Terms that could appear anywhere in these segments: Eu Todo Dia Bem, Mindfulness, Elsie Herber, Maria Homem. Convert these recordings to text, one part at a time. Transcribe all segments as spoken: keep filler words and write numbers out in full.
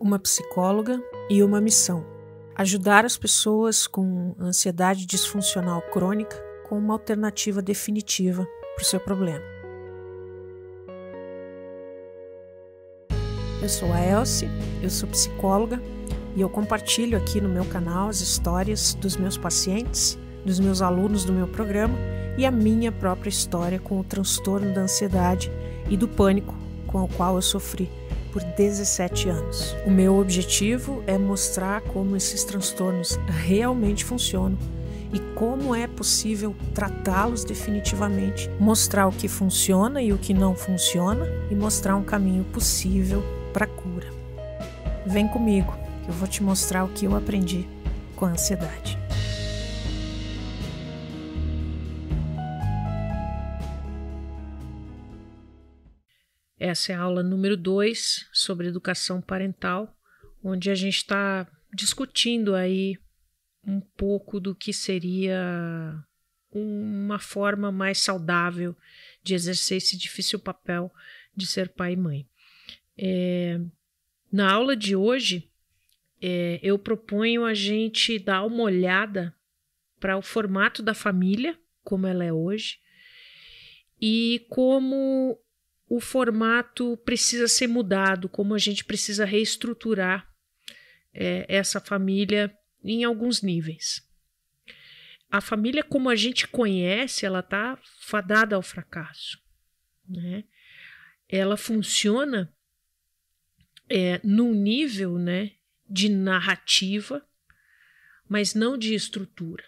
uma psicóloga e uma missão: ajudar as pessoas com ansiedade disfuncional crônica com uma alternativa definitiva para o seu problema. Eu sou a Elsie, eu sou psicóloga e eu compartilho aqui no meu canal as histórias dos meus pacientes, dos meus alunos do meu programa e a minha própria história com o transtorno da ansiedade e do pânico com o qual eu sofri por dezessete anos. O meu objetivo é mostrar como esses transtornos realmente funcionam e como é possível tratá-los definitivamente, mostrar o que funciona e o que não funciona e mostrar um caminho possível para a cura. Vem comigo, que eu vou te mostrar o que eu aprendi com a ansiedade. Essa é a aula número dois sobre educação parental, onde a gente está discutindo aí um pouco do que seria uma forma mais saudável de exercer esse difícil papel de ser pai e mãe. É, na aula de hoje, é, eu proponho a gente dar uma olhada para o formato da família, como ela é hoje, e como o formato precisa ser mudado, como a gente precisa reestruturar é, essa família em alguns níveis. A família, como a gente conhece, ela está fadada ao fracasso, né? Ela funciona é, num nível, né, de narrativa, mas não de estrutura.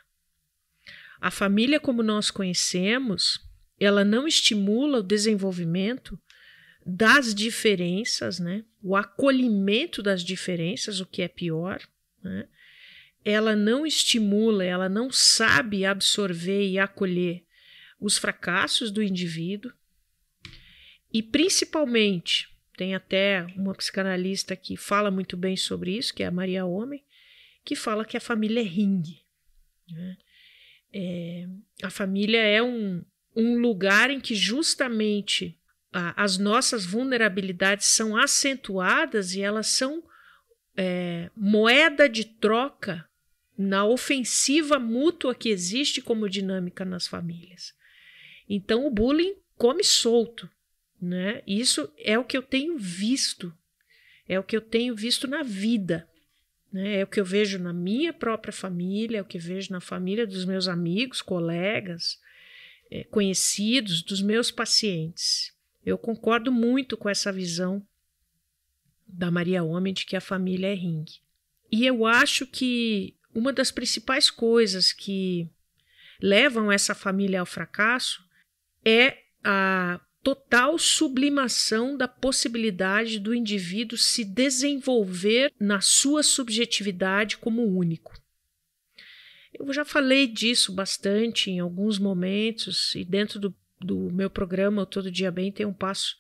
A família, como nós conhecemos, ela não estimula o desenvolvimento das diferenças, né? O acolhimento das diferenças, o que é pior, né? Ela não estimula, ela não sabe absorver e acolher os fracassos do indivíduo. E, principalmente, tem até uma psicanalista que fala muito bem sobre isso, que é a Maria Homem, que fala que a família é ringue, né? É, a família é um... um lugar em que justamente a, as nossas vulnerabilidades são acentuadas e elas são é, moeda de troca na ofensiva mútua que existe como dinâmica nas famílias. Então o bullying come solto, né? Isso é o que eu tenho visto, é o que eu tenho visto na vida, né? É o que eu vejo na minha própria família, é o que eu vejo na família dos meus amigos, colegas, conhecidos, dos meus pacientes. Eu concordo muito com essa visão da Maria Homem de que a família é ringue. E eu acho que uma das principais coisas que levam essa família ao fracasso é a total sublimação da possibilidade do indivíduo se desenvolver na sua subjetividade como único. Eu já falei disso bastante em alguns momentos e dentro do, do meu programa Eu Todo Dia Bem tem um passo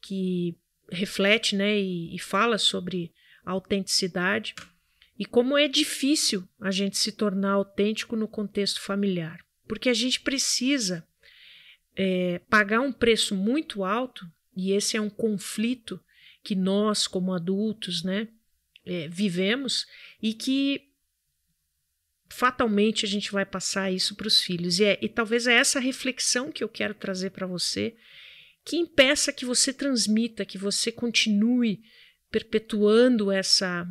que reflete, né, e, e fala sobre a autenticidade e como é difícil a gente se tornar autêntico no contexto familiar, porque a gente precisa é, pagar um preço muito alto, e esse é um conflito que nós, como adultos, né, é, vivemos e que fatalmente a gente vai passar isso para os filhos. E, é, e talvez é essa reflexão que eu quero trazer para você, que impeça que você transmita, que você continue perpetuando essa,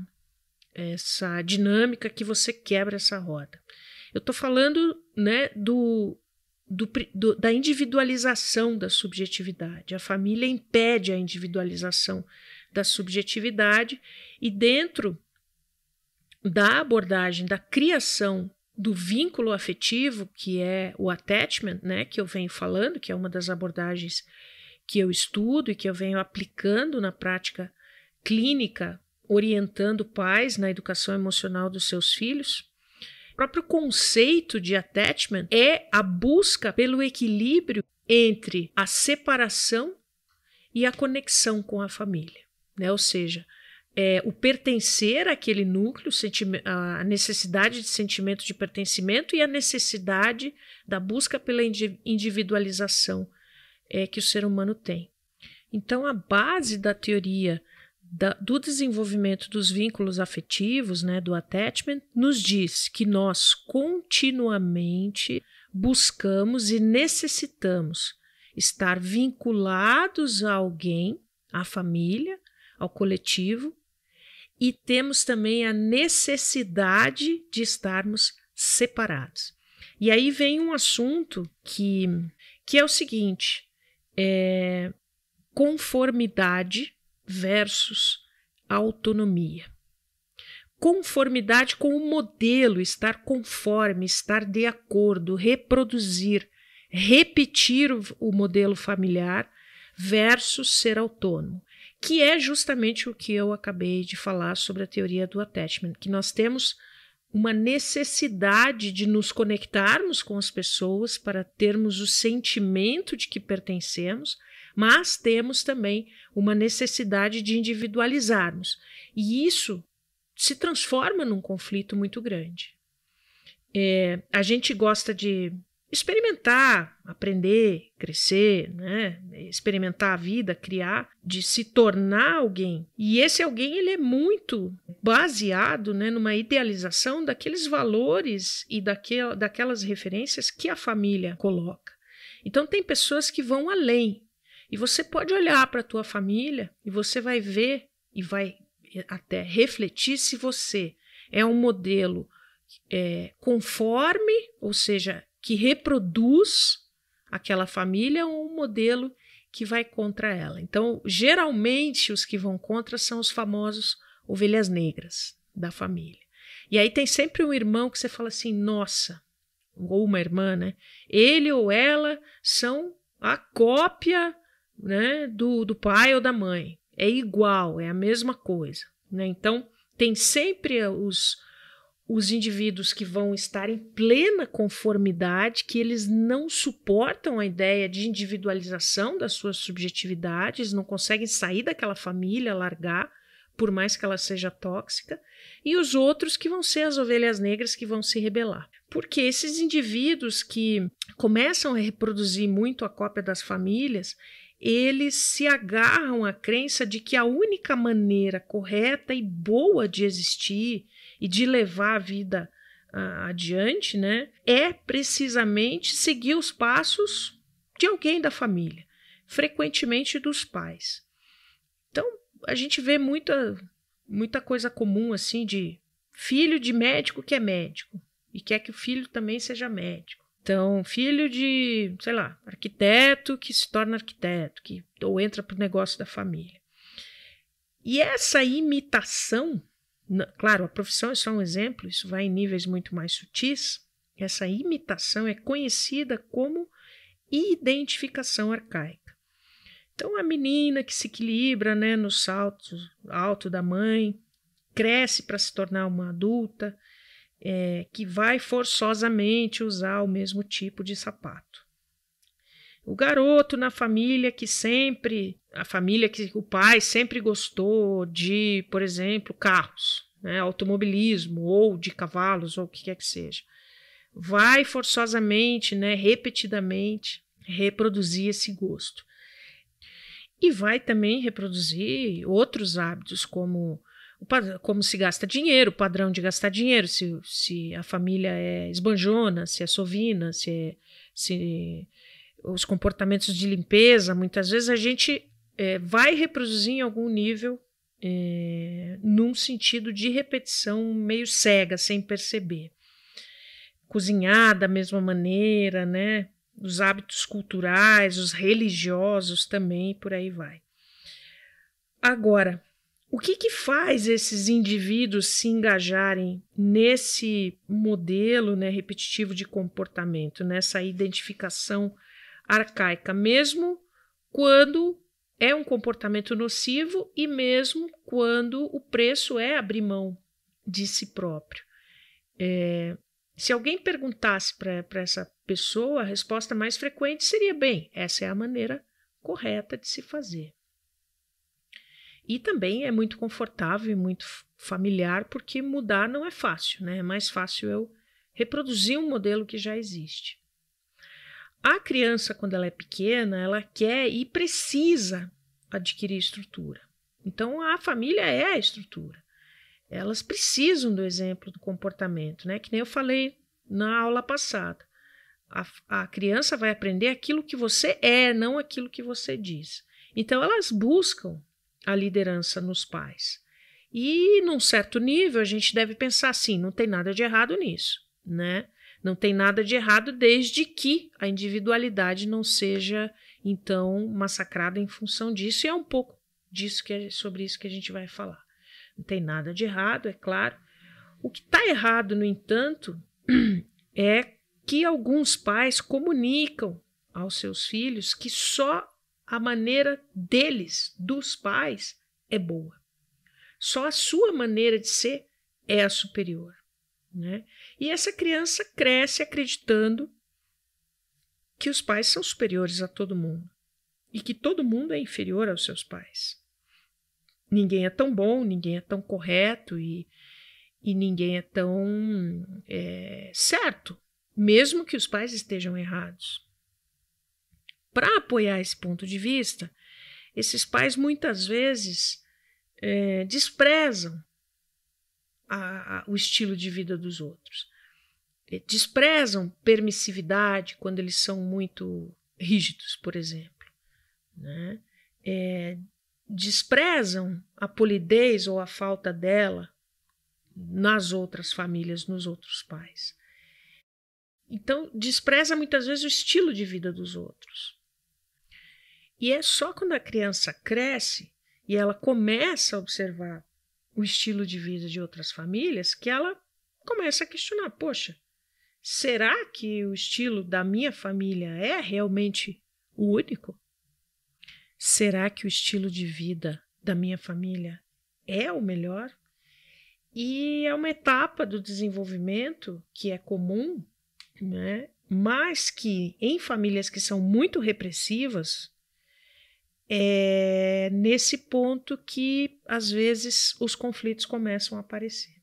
essa dinâmica, que você quebra essa roda. Eu estou falando, né, do, do, do, da individualização da subjetividade. A família impede a individualização da subjetividade e dentro da abordagem, da criação do vínculo afetivo, que é o attachment, né, que eu venho falando, que é uma das abordagens que eu estudo e que eu venho aplicando na prática clínica, orientando pais na educação emocional dos seus filhos. O próprio conceito de attachment é a busca pelo equilíbrio entre a separação e a conexão com a família, né? Ou seja, É, o pertencer àquele núcleo, a necessidade de sentimento de pertencimento e a necessidade da busca pela individualização é, que o ser humano tem. Então, a base da teoria da, do desenvolvimento dos vínculos afetivos, né, do attachment, nos diz que nós continuamente buscamos e necessitamos estar vinculados a alguém, à família, ao coletivo, e temos também a necessidade de estarmos separados. E aí vem um assunto que, que é o seguinte, é conformidade versus autonomia. Conformidade com o modelo, estar conforme, estar de acordo, reproduzir, repetir o, o modelo familiar versus ser autônomo, que é justamente o que eu acabei de falar sobre a teoria do attachment, que nós temos uma necessidade de nos conectarmos com as pessoas para termos o sentimento de que pertencemos, mas temos também uma necessidade de individualizarmos. E isso se transforma num conflito muito grande. É, a gente gosta de experimentar, aprender, crescer, né? Experimentar a vida, criar, de se tornar alguém. E esse alguém ele é muito baseado, né, numa idealização daqueles valores e daquel, daquelas referências que a família coloca. Então, tem pessoas que vão além. E você pode olhar para a tua família e você vai ver e vai até refletir se você é um modelo é, conforme, ou seja, que reproduz aquela família ou um modelo que vai contra ela. Então, geralmente, os que vão contra são os famosos ovelhas negras da família. E aí tem sempre um irmão que você fala assim, nossa, ou uma irmã, né? Ele ou ela são a cópia, né, do, do pai ou da mãe. É igual, é a mesma coisa, né? Então, tem sempre os... os indivíduos que vão estar em plena conformidade, que eles não suportam a ideia de individualização das suas subjetividades, não conseguem sair daquela família, largar, por mais que ela seja tóxica, e os outros que vão ser as ovelhas negras que vão se rebelar. Porque esses indivíduos que começam a reproduzir muito a cópia das famílias, eles se agarram à crença de que a única maneira correta e boa de existir e de levar a vida uh, adiante, né, é precisamente seguir os passos de alguém da família, frequentemente dos pais. Então, a gente vê muita, muita coisa comum assim de filho de médico que é médico e quer que o filho também seja médico. Então, filho de, sei lá, arquiteto que se torna arquiteto, que, ou entra para o negócio da família. E essa imitação... Claro, a profissão é só um exemplo, isso vai em níveis muito mais sutis. Essa imitação é conhecida como identificação arcaica. Então, a menina que se equilibra, né, no salto alto da mãe, cresce para se tornar uma adulta, é, que vai forçosamente usar o mesmo tipo de sapato. O garoto na família que sempre, a família que o pai sempre gostou de, por exemplo, carros, né, automobilismo ou de cavalos ou o que quer que seja, vai forçosamente, né, repetidamente reproduzir esse gosto. E vai também reproduzir outros hábitos, como, como se gasta dinheiro, o padrão de gastar dinheiro, se, se a família é esbanjona, se é sovina, se é... Se, os comportamentos de limpeza, muitas vezes a gente é, vai reproduzir em algum nível é, num sentido de repetição meio cega, sem perceber. Cozinhar da mesma maneira, né? Os hábitos culturais, os religiosos também, por aí vai. Agora, o que que faz esses indivíduos se engajarem nesse modelo, né, repetitivo de comportamento, nessa identificação arcaica, mesmo quando é um comportamento nocivo e mesmo quando o preço é abrir mão de si próprio? É, se alguém perguntasse para essa pessoa, a resposta mais frequente seria, bem, essa é a maneira correta de se fazer. E também é muito confortável e muito familiar, porque mudar não é fácil, né? É mais fácil eu reproduzir um modelo que já existe. A criança, quando ela é pequena, ela quer e precisa adquirir estrutura. Então, a família é a estrutura. Elas precisam do exemplo do comportamento, né? Que nem eu falei na aula passada. A, a criança vai aprender aquilo que você é, não aquilo que você diz. Então, elas buscam a liderança nos pais. E, num certo nível, a gente deve pensar assim, não tem nada de errado nisso, né? Não tem nada de errado desde que a individualidade não seja, então, massacrada em função disso. E é um pouco disso que é, sobre isso que a gente vai falar. Não tem nada de errado, é claro. O que está errado, no entanto, é que alguns pais comunicam aos seus filhos que só a maneira deles, dos pais, é boa. Só a sua maneira de ser é a superior, né? E essa criança cresce acreditando que os pais são superiores a todo mundo e que todo mundo é inferior aos seus pais. Ninguém é tão bom, ninguém é tão correto e, e ninguém é tão é, certo, mesmo que os pais estejam errados. Para apoiar esse ponto de vista, esses pais muitas vezes é, desprezam a, a, o estilo de vida dos outros, desprezam permissividade quando eles são muito rígidos, por exemplo, né? É, desprezam a polidez ou a falta dela nas outras famílias, nos outros pais. Então, despreza muitas vezes o estilo de vida dos outros. E é só quando a criança cresce e ela começa a observar o estilo de vida de outras famílias que ela começa a questionar, poxa, será que o estilo da minha família é realmente o único? Será que o estilo de vida da minha família é o melhor? E é uma etapa do desenvolvimento que é comum, né? Mas que em famílias que são muito repressivas, é nesse ponto que às vezes os conflitos começam a aparecer.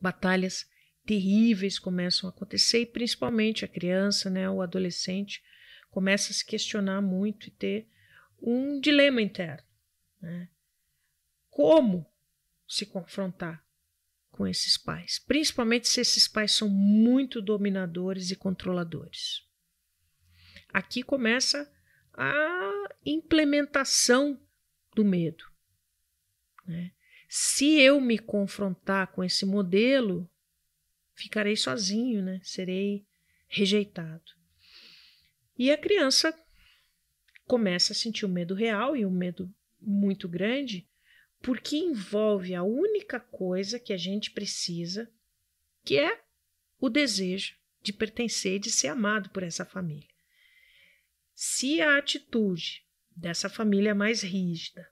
Batalhas terríveis começam a acontecer e principalmente a criança, né, o adolescente, começa a se questionar muito e ter um dilema interno, né? Como se confrontar com esses pais, principalmente se esses pais são muito dominadores e controladores. Aqui começa a implementação do medo, né? Se eu me confrontar com esse modelo, ficarei sozinho, né? Serei rejeitado. E a criança começa a sentir o medo real e um medo muito grande, porque envolve a única coisa que a gente precisa, que é o desejo de pertencer e de ser amado por essa família. Se a atitude dessa família mais rígida,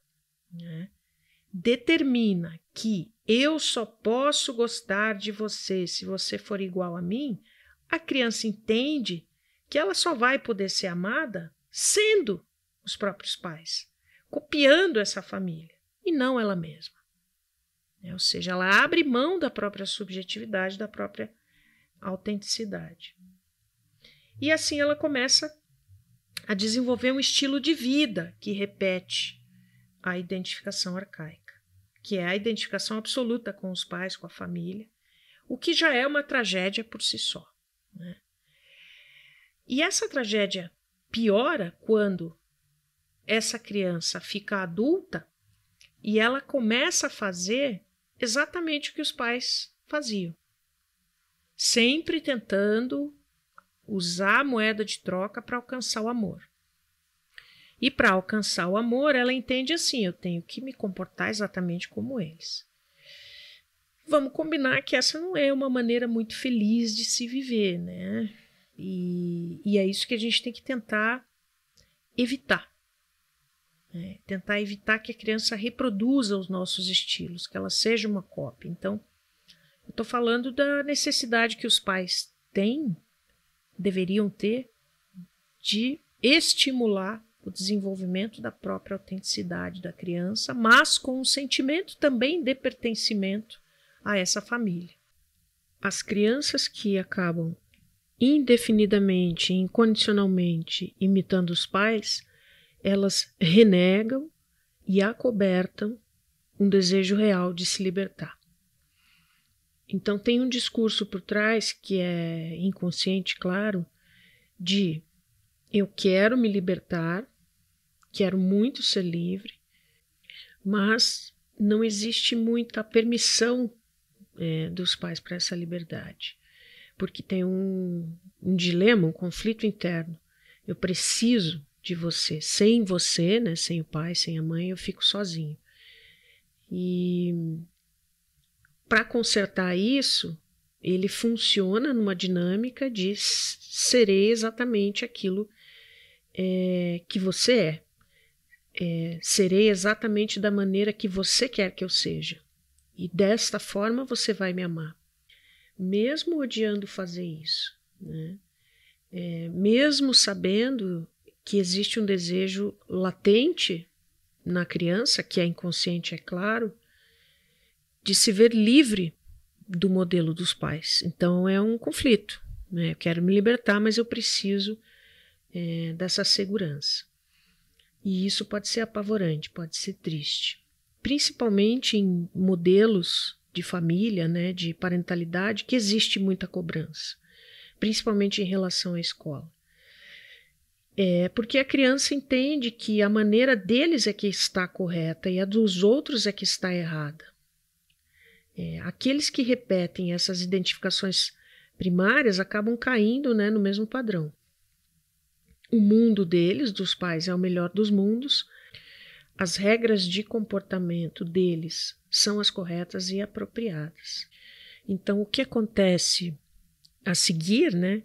né, determina que eu só posso gostar de você se você for igual a mim, a criança entende que ela só vai poder ser amada sendo os próprios pais, copiando essa família, e não ela mesma. É, ou seja, ela abre mão da própria subjetividade, da própria autenticidade. E assim ela começa a desenvolver um estilo de vida que repete a identificação arcaica, que é a identificação absoluta com os pais, com a família, o que já é uma tragédia por si só, né? E essa tragédia piora quando essa criança fica adulta e ela começa a fazer exatamente o que os pais faziam, sempre tentando usar a moeda de troca para alcançar o amor. E para alcançar o amor, ela entende assim, eu tenho que me comportar exatamente como eles. Vamos combinar que essa não é uma maneira muito feliz de se viver, né? E, e é isso que a gente tem que tentar evitar, né? Tentar evitar que a criança reproduza os nossos estilos, que ela seja uma cópia. Então, eu estou falando da necessidade que os pais têm, deveriam ter, de estimular o desenvolvimento da própria autenticidade da criança, mas com um sentimento também de pertencimento a essa família. As crianças que acabam indefinidamente, incondicionalmente imitando os pais, elas renegam e acobertam um desejo real de se libertar. Então tem um discurso por trás, que é inconsciente, claro, de eu quero me libertar, quero muito ser livre, mas não existe muita permissão é, dos pais para essa liberdade, porque tem um, um dilema, um conflito interno. Eu preciso de você, sem você, né, sem o pai, sem a mãe, eu fico sozinho. E para consertar isso, ele funciona numa dinâmica de serei exatamente aquilo é, que você é. é. Serei exatamente da maneira que você quer que eu seja. E desta forma você vai me amar. Mesmo odiando fazer isso, né? É, mesmo sabendo que existe um desejo latente na criança, que é inconsciente, é claro, de se ver livre do modelo dos pais. Então é um conflito, né? Eu quero me libertar, mas eu preciso é, dessa segurança. E isso pode ser apavorante, pode ser triste. Principalmente em modelos de família, né, de parentalidade, que existe muita cobrança, principalmente em relação à escola. É porque a criança entende que a maneira deles é que está correta e a dos outros é que está errada. É, aqueles que repetem essas identificações primárias acabam caindo, né, no mesmo padrão. O mundo deles, dos pais, é o melhor dos mundos. As regras de comportamento deles são as corretas e apropriadas. Então, o que acontece a seguir, né,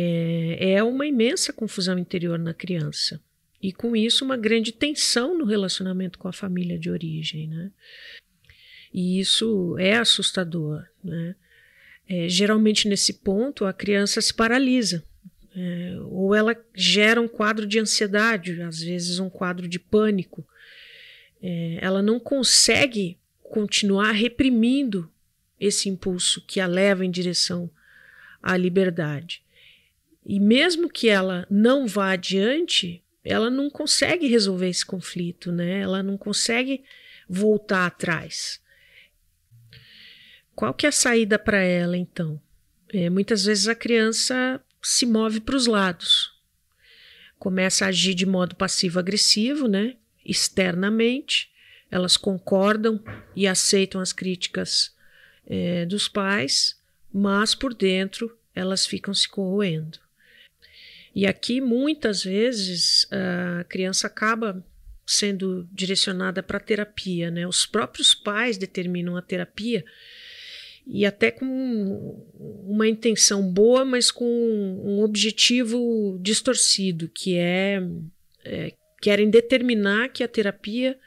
é uma imensa confusão interior na criança e, com isso, uma grande tensão no relacionamento com a família de origem, né? E isso é assustador, né? É, geralmente, nesse ponto, a criança se paralisa, é, ou ela gera um quadro de ansiedade, às vezes um quadro de pânico. É, ela não consegue continuar reprimindo esse impulso que a leva em direção à liberdade. E mesmo que ela não vá adiante, ela não consegue resolver esse conflito, né? Ela não consegue voltar atrás. Qual que é a saída para ela, então? É, muitas vezes a criança se move para os lados, começa a agir de modo passivo-agressivo, né? Externamente, elas concordam e aceitam as críticas é, dos pais, mas por dentro elas ficam se corroendo. E aqui, muitas vezes, a criança acaba sendo direcionada para a terapia, né? Os próprios pais determinam a terapia, e até com uma intenção boa, mas com um objetivo distorcido, que é, é querem determinar que a terapia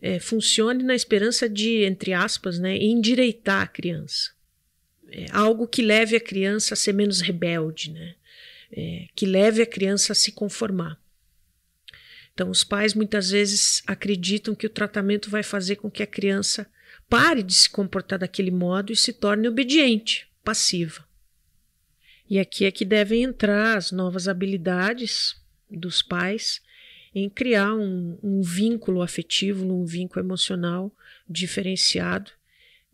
é, funcione na esperança de, entre aspas, né, endireitar a criança. É algo que leve a criança a ser menos rebelde, né? É, que leve a criança a se conformar. Então, os pais muitas vezes acreditam que o tratamento vai fazer com que a criança pare de se comportar daquele modo e se torne obediente, passiva. E aqui é que devem entrar as novas habilidades dos pais em criar um, um vínculo afetivo, um vínculo emocional diferenciado,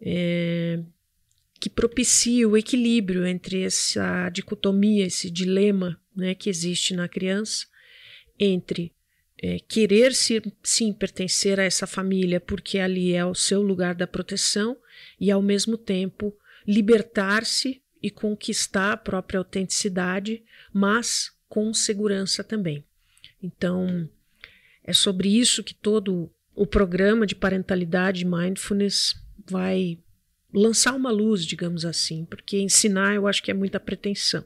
é, que propicie o equilíbrio entre essa dicotomia, esse dilema, né, que existe na criança, entre é, querer se, sim pertencer a essa família porque ali é o seu lugar da proteção e, ao mesmo tempo, libertar-se e conquistar a própria autenticidade, mas com segurança também. Então, é sobre isso que todo o programa de parentalidade e mindfulness vai lançar uma luz, digamos assim, porque ensinar eu acho que é muita pretensão.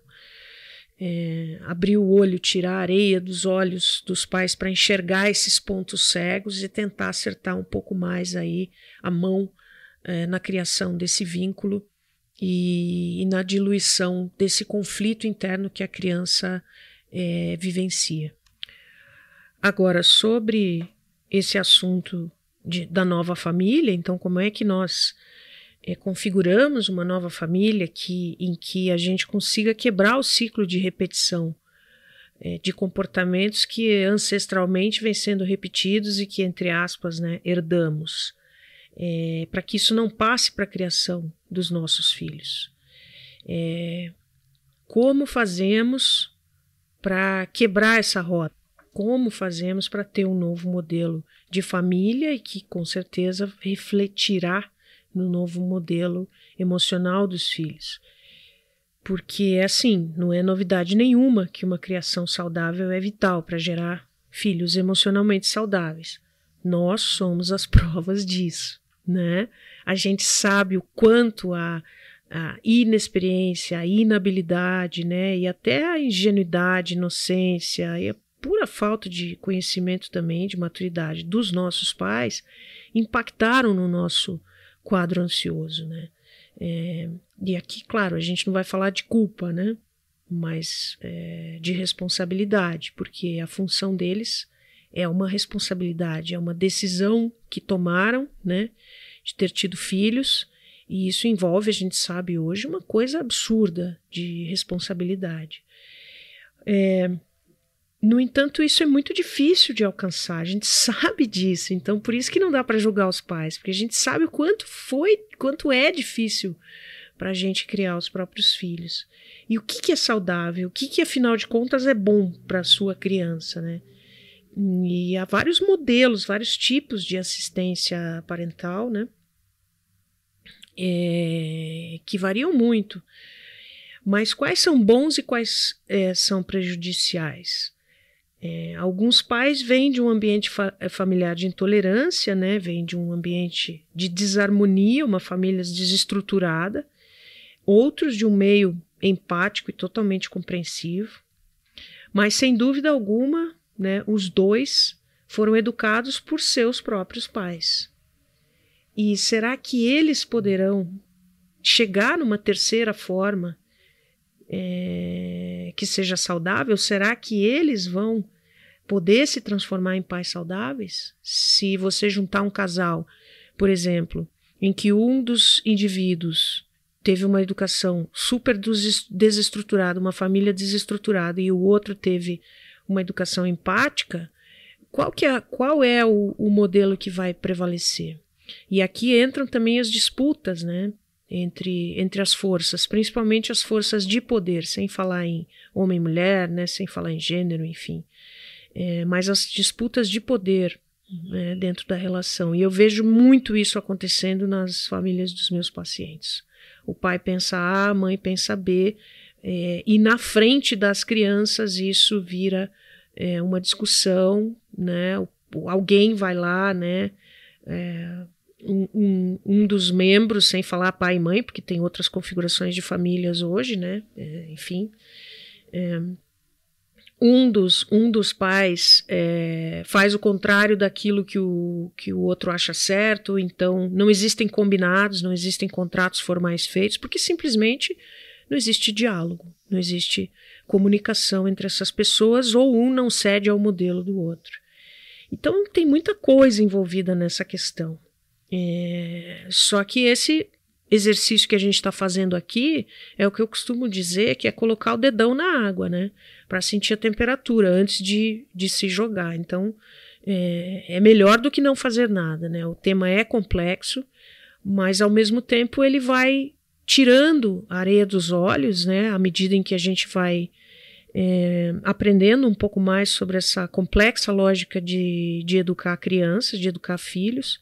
É, abrir o olho, tirar a areia dos olhos dos pais para enxergar esses pontos cegos e tentar acertar um pouco mais aí a mão é, na criação desse vínculo e, e na diluição desse conflito interno que a criança é, vivencia. Agora, sobre esse assunto de, da nova família, então como é que nós É, configuramos uma nova família que, em que a gente consiga quebrar o ciclo de repetição é, de comportamentos que ancestralmente vêm sendo repetidos e que, entre aspas, né, herdamos, é, para que isso não passe para a criação dos nossos filhos. É, como fazemos para quebrar essa rota? Como fazemos para ter um novo modelo de família e que, com certeza, refletirá no novo modelo emocional dos filhos? Porque é assim, não é novidade nenhuma que uma criação saudável é vital para gerar filhos emocionalmente saudáveis. Nós somos as provas disso, né? A gente sabe o quanto a, a inexperiência, a inabilidade, né? E até a ingenuidade, inocência, e a pura falta de conhecimento também, de maturidade dos nossos pais, impactaram no nosso quadro ansioso, né? É, e aqui, claro, a gente não vai falar de culpa, né? Mas é, de responsabilidade, porque a função deles é uma responsabilidade, é uma decisão que tomaram, né? De ter tido filhos, e isso envolve, a gente sabe hoje, uma coisa absurda de responsabilidade. É, no entanto, isso é muito difícil de alcançar, a gente sabe disso, então por isso que não dá para julgar os pais, porque a gente sabe o quanto foi, quanto é difícil para a gente criar os próprios filhos. E o que, que é saudável, o que, que afinal de contas é bom para a sua criança, né? E há vários modelos, vários tipos de assistência parental, né? É, que variam muito, mas quais são bons e quais é, são prejudiciais? É, alguns pais vêm de um ambiente fa- familiar de intolerância, né? Vêm de um ambiente de desarmonia, uma família desestruturada, outros de um meio empático e totalmente compreensivo, mas sem dúvida alguma, né, os dois foram educados por seus próprios pais. E será que eles poderão chegar numa terceira forma é, que seja saudável? Será que eles vão poder se transformar em pais saudáveis? Se você juntar um casal, por exemplo, em que um dos indivíduos teve uma educação super desestruturada, uma família desestruturada, e o outro teve uma educação empática, qual, que é, qual é o, o modelo que vai prevalecer? E aqui entram também as disputas, né, entre, entre as forças, principalmente as forças de poder, sem falar em homem e mulher, né, sem falar em gênero, enfim. É, mas as disputas de poder, né, dentro da relação. E eu vejo muito isso acontecendo nas famílias dos meus pacientes. O pai pensa A, a mãe pensa B, é, e na frente das crianças isso vira é, uma discussão, né, alguém vai lá, né, é, um, um, um dos membros, sem falar pai e mãe, porque tem outras configurações de famílias hoje, né, é, enfim, é, um, dos, um dos pais é, faz o contrário daquilo que o, que o outro acha certo, então não existem combinados, não existem contratos formais feitos, porque simplesmente não existe diálogo, não existe comunicação entre essas pessoas, ou um não cede ao modelo do outro. Então, tem muita coisa envolvida nessa questão. É, só que esse exercício que a gente está fazendo aqui é o que eu costumo dizer, que é colocar o dedão na água, né? Para sentir a temperatura antes de, de se jogar. Então, é, é melhor do que não fazer nada, né? O tema é complexo, mas ao mesmo tempo ele vai tirando a areia dos olhos, né? À medida em que a gente vai... É, aprendendo um pouco mais sobre essa complexa lógica de, de educar crianças, de educar filhos.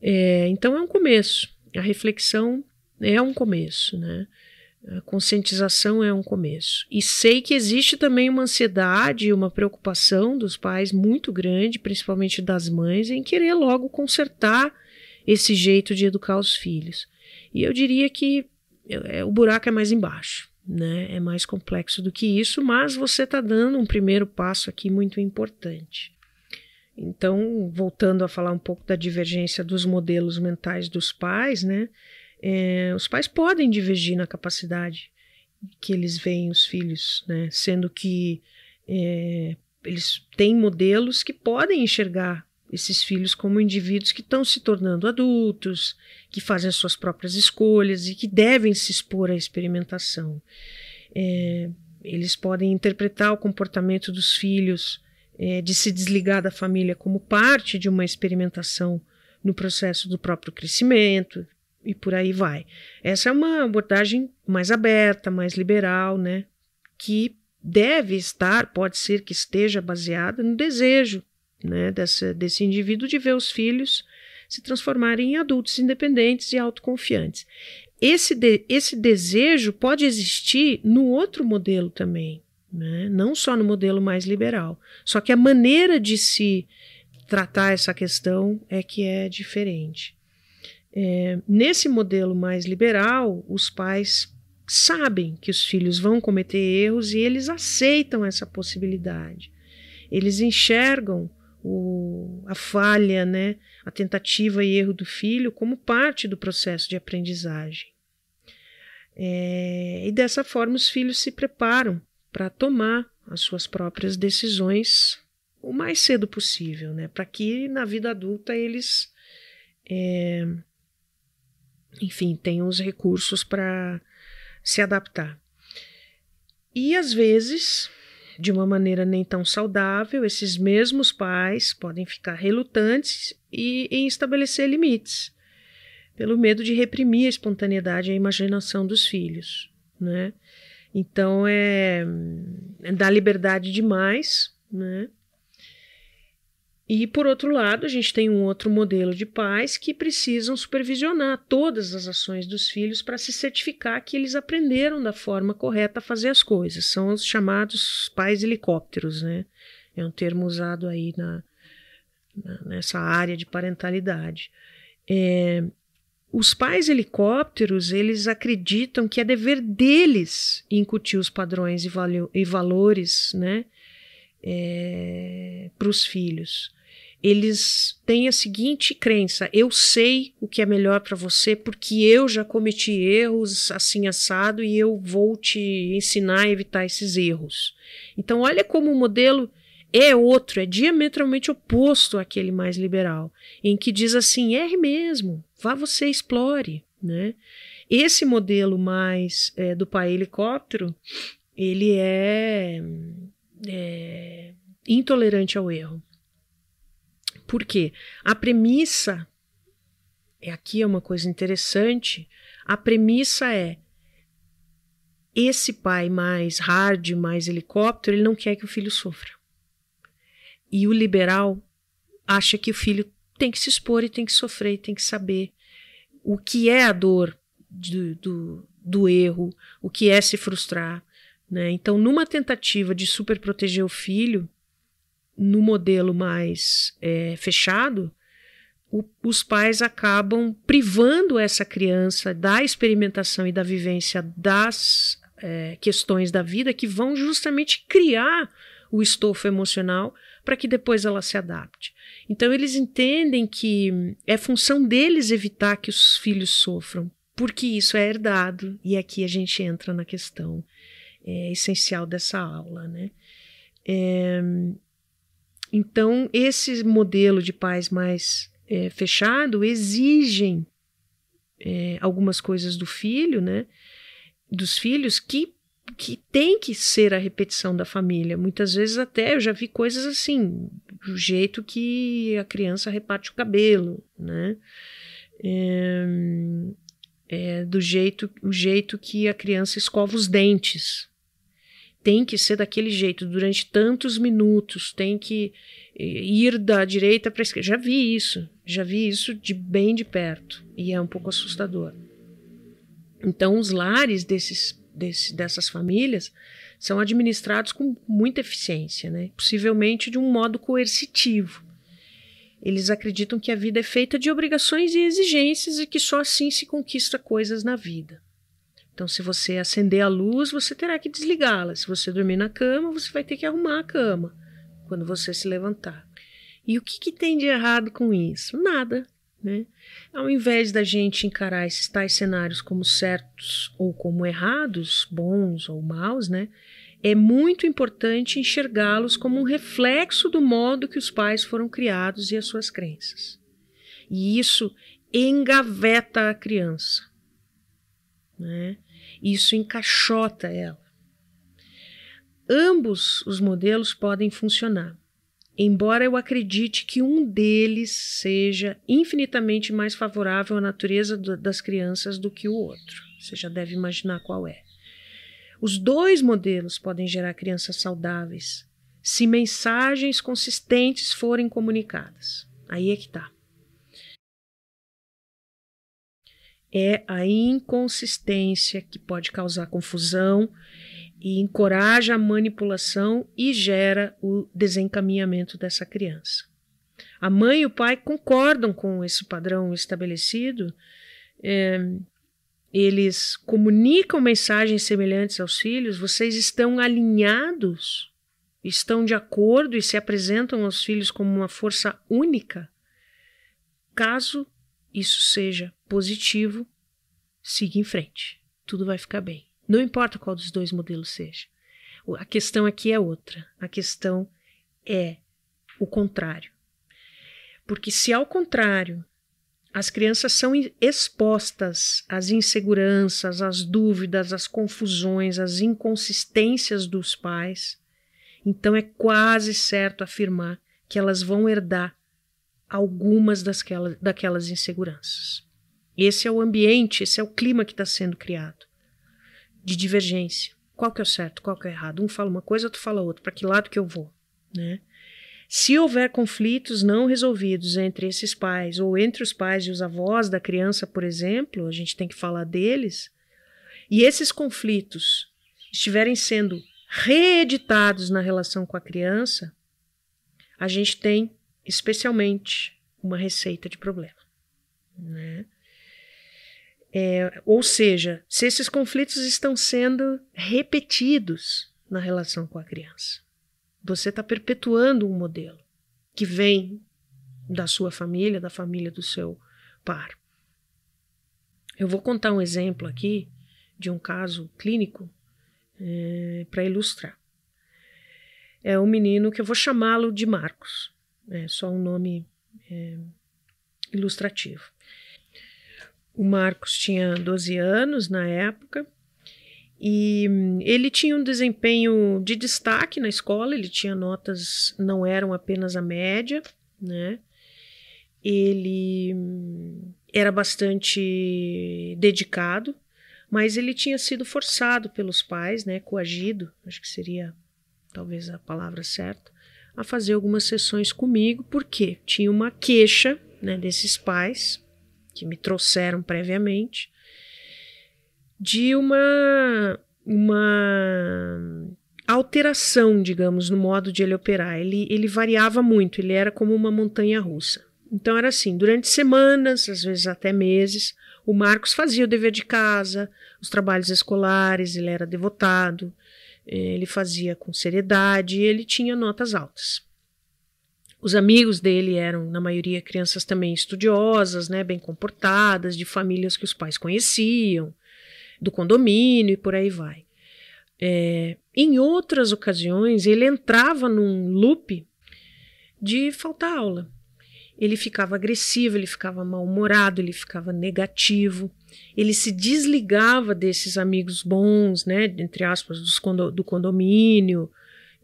É, então é um começo, a reflexão é um começo, né? A conscientização é um começo. E sei que existe também uma ansiedade, uma preocupação dos pais muito grande, principalmente das mães, em querer logo consertar esse jeito de educar os filhos. E eu diria que é, o buraco é mais embaixo. Né? É mais complexo do que isso, mas você está dando um primeiro passo aqui muito importante. Então, voltando a falar um pouco da divergência dos modelos mentais dos pais, né? É, os pais podem divergir na capacidade que eles veem os filhos, né? Sendo que é, eles têm modelos que podem enxergar esses filhos como indivíduos que estão se tornando adultos, que fazem as suas próprias escolhas e que devem se expor à experimentação. É, Eles podem interpretar o comportamento dos filhos é, de se desligar da família como parte de uma experimentação no processo do próprio crescimento e por aí vai. Essa é uma abordagem mais aberta, mais liberal, né? Que deve estar, pode ser que esteja baseada no desejo, né, dessa, desse indivíduo de ver os filhos se transformarem em adultos independentes e autoconfiantes. Esse, de, esse desejo pode existir no outro modelo também, né? Não só no modelo mais liberal. Só que a maneira de se tratar essa questão é que é diferente. É, nesse modelo mais liberal, os pais sabem que os filhos vão cometer erros e eles aceitam essa possibilidade. Eles enxergam o, a falha, né, a tentativa e erro do filho como parte do processo de aprendizagem. É, e dessa forma os filhos se preparam para tomar as suas próprias decisões o mais cedo possível, né, para que na vida adulta eles, é, enfim, tenham os recursos para se adaptar. E às vezes, de uma maneira nem tão saudável, esses mesmos pais podem ficar relutantes e, em estabelecer limites, pelo medo de reprimir a espontaneidade e a imaginação dos filhos, né? Então é, é dar liberdade demais, né? E por outro lado, a gente tem um outro modelo de pais que precisam supervisionar todas as ações dos filhos para se certificar que eles aprenderam da forma correta a fazer as coisas. São os chamados pais helicópteros, né? É um termo usado aí na, na, nessa área de parentalidade. É, os pais helicópteros, eles acreditam que é dever deles incutir os padrões e, valeu, e valores, né, é, para os filhos. Eles têm a seguinte crença: eu sei o que é melhor para você porque eu já cometi erros assim assado e eu vou te ensinar a evitar esses erros. Então olha como o modelo é outro, é diametralmente oposto àquele mais liberal, em que diz assim: erre mesmo, vá você, explore, né? Esse modelo mais é, do pai helicóptero, ele é, é intolerante ao erro. Por quê? A premissa, aqui é uma coisa interessante, a premissa é: esse pai mais hard, mais helicóptero, ele não quer que o filho sofra. E o liberal acha que o filho tem que se expor e tem que sofrer, e tem que saber o que é a dor do, do, do erro, o que é se frustrar, né? Então, numa tentativa de super proteger o filho, no modelo mais é, fechado, o, os pais acabam privando essa criança da experimentação e da vivência das é, questões da vida que vão justamente criar o estofo emocional para que depois ela se adapte. Então eles entendem que é função deles evitar que os filhos sofram, porque isso é herdado, e aqui a gente entra na questão é, essencial dessa aula, né? É, Então, esse modelo de pais mais é, fechado exigem é, algumas coisas do filho, né? Dos filhos que, que tem que ser a repetição da família. Muitas vezes até eu já vi coisas assim, do jeito que a criança reparte o cabelo, né? É, é, do jeito, o jeito que a criança escova os dentes. Tem que ser daquele jeito, durante tantos minutos, tem que ir da direita para a esquerda. Já vi isso, já vi isso de bem de perto, e é um pouco assustador. Então, os lares desses, desse, dessas famílias são administrados com muita eficiência, né? Possivelmente de um modo coercitivo. Eles acreditam que a vida é feita de obrigações e exigências e que só assim se conquista coisas na vida. Então, se você acender a luz, você terá que desligá-la. Se você dormir na cama, você vai ter que arrumar a cama quando você se levantar. E o que, que tem de errado com isso? Nada, né? Ao invés da gente encarar esses tais cenários como certos ou como errados, bons ou maus, né, é muito importante enxergá-los como um reflexo do modo que os pais foram criados e as suas crenças. E isso engaveta a criança, né? Isso encaixota ela. Ambos os modelos podem funcionar, embora eu acredite que um deles seja infinitamente mais favorável à natureza do, das crianças do que o outro. Você já deve imaginar qual é. Os dois modelos podem gerar crianças saudáveis se mensagens consistentes forem comunicadas. Aí é que tá. É a inconsistência que pode causar confusão e encoraja a manipulação e gera o desencaminhamento dessa criança. A mãe e o pai concordam com esse padrão estabelecido, é, eles comunicam mensagens semelhantes aos filhos, vocês estão alinhados, estão de acordo e se apresentam aos filhos como uma força única, caso isso seja positivo, siga em frente, tudo vai ficar bem. Não importa qual dos dois modelos seja. A questão aqui é outra, a questão é o contrário. Porque se ao contrário, as crianças são expostas às inseguranças, às dúvidas, às confusões, às inconsistências dos pais, então é quase certo afirmar que elas vão herdar algumas dasquelas, daquelas inseguranças. Esse é o ambiente, esse é o clima que está sendo criado, de divergência. Qual que é o certo, qual que é o errado? Um fala uma coisa, outro fala outra. Para que lado que eu vou? Né? Se houver conflitos não resolvidos entre esses pais, ou entre os pais e os avós da criança, por exemplo, a gente tem que falar deles, e esses conflitos estiverem sendo reeditados na relação com a criança, a gente tem especialmente uma receita de problema, né? É, ou seja, se esses conflitos estão sendo repetidos na relação com a criança, você está perpetuando um modelo que vem da sua família, da família do seu par. Eu vou contar um exemplo aqui de um caso clínico é, para ilustrar. É um menino que eu vou chamá-lo de Marcos. É só um nome é, ilustrativo. O Marcos tinha doze anos na época e ele tinha um desempenho de destaque na escola, ele tinha notas, não eram apenas a média, né? Ele era bastante dedicado, mas ele tinha sido forçado pelos pais, né? Coagido, acho que seria talvez a palavra certa, a fazer algumas sessões comigo, porque tinha uma queixa, né, desses pais, que me trouxeram previamente, de uma, uma alteração, digamos, no modo de ele operar. Ele, ele variava muito, ele era como uma montanha russa. Então era assim, durante semanas, às vezes até meses, o Marcos fazia o dever de casa, os trabalhos escolares, ele era devotado, ele fazia com seriedade e ele tinha notas altas. Os amigos dele eram, na maioria, crianças também estudiosas, né, bem comportadas, de famílias que os pais conheciam, do condomínio e por aí vai. É, em outras ocasiões, ele entrava num loop de faltar aula. Ele ficava agressivo, ele ficava mal-humorado, ele ficava negativo, ele se desligava desses amigos bons, né, entre aspas, dos condo- do condomínio,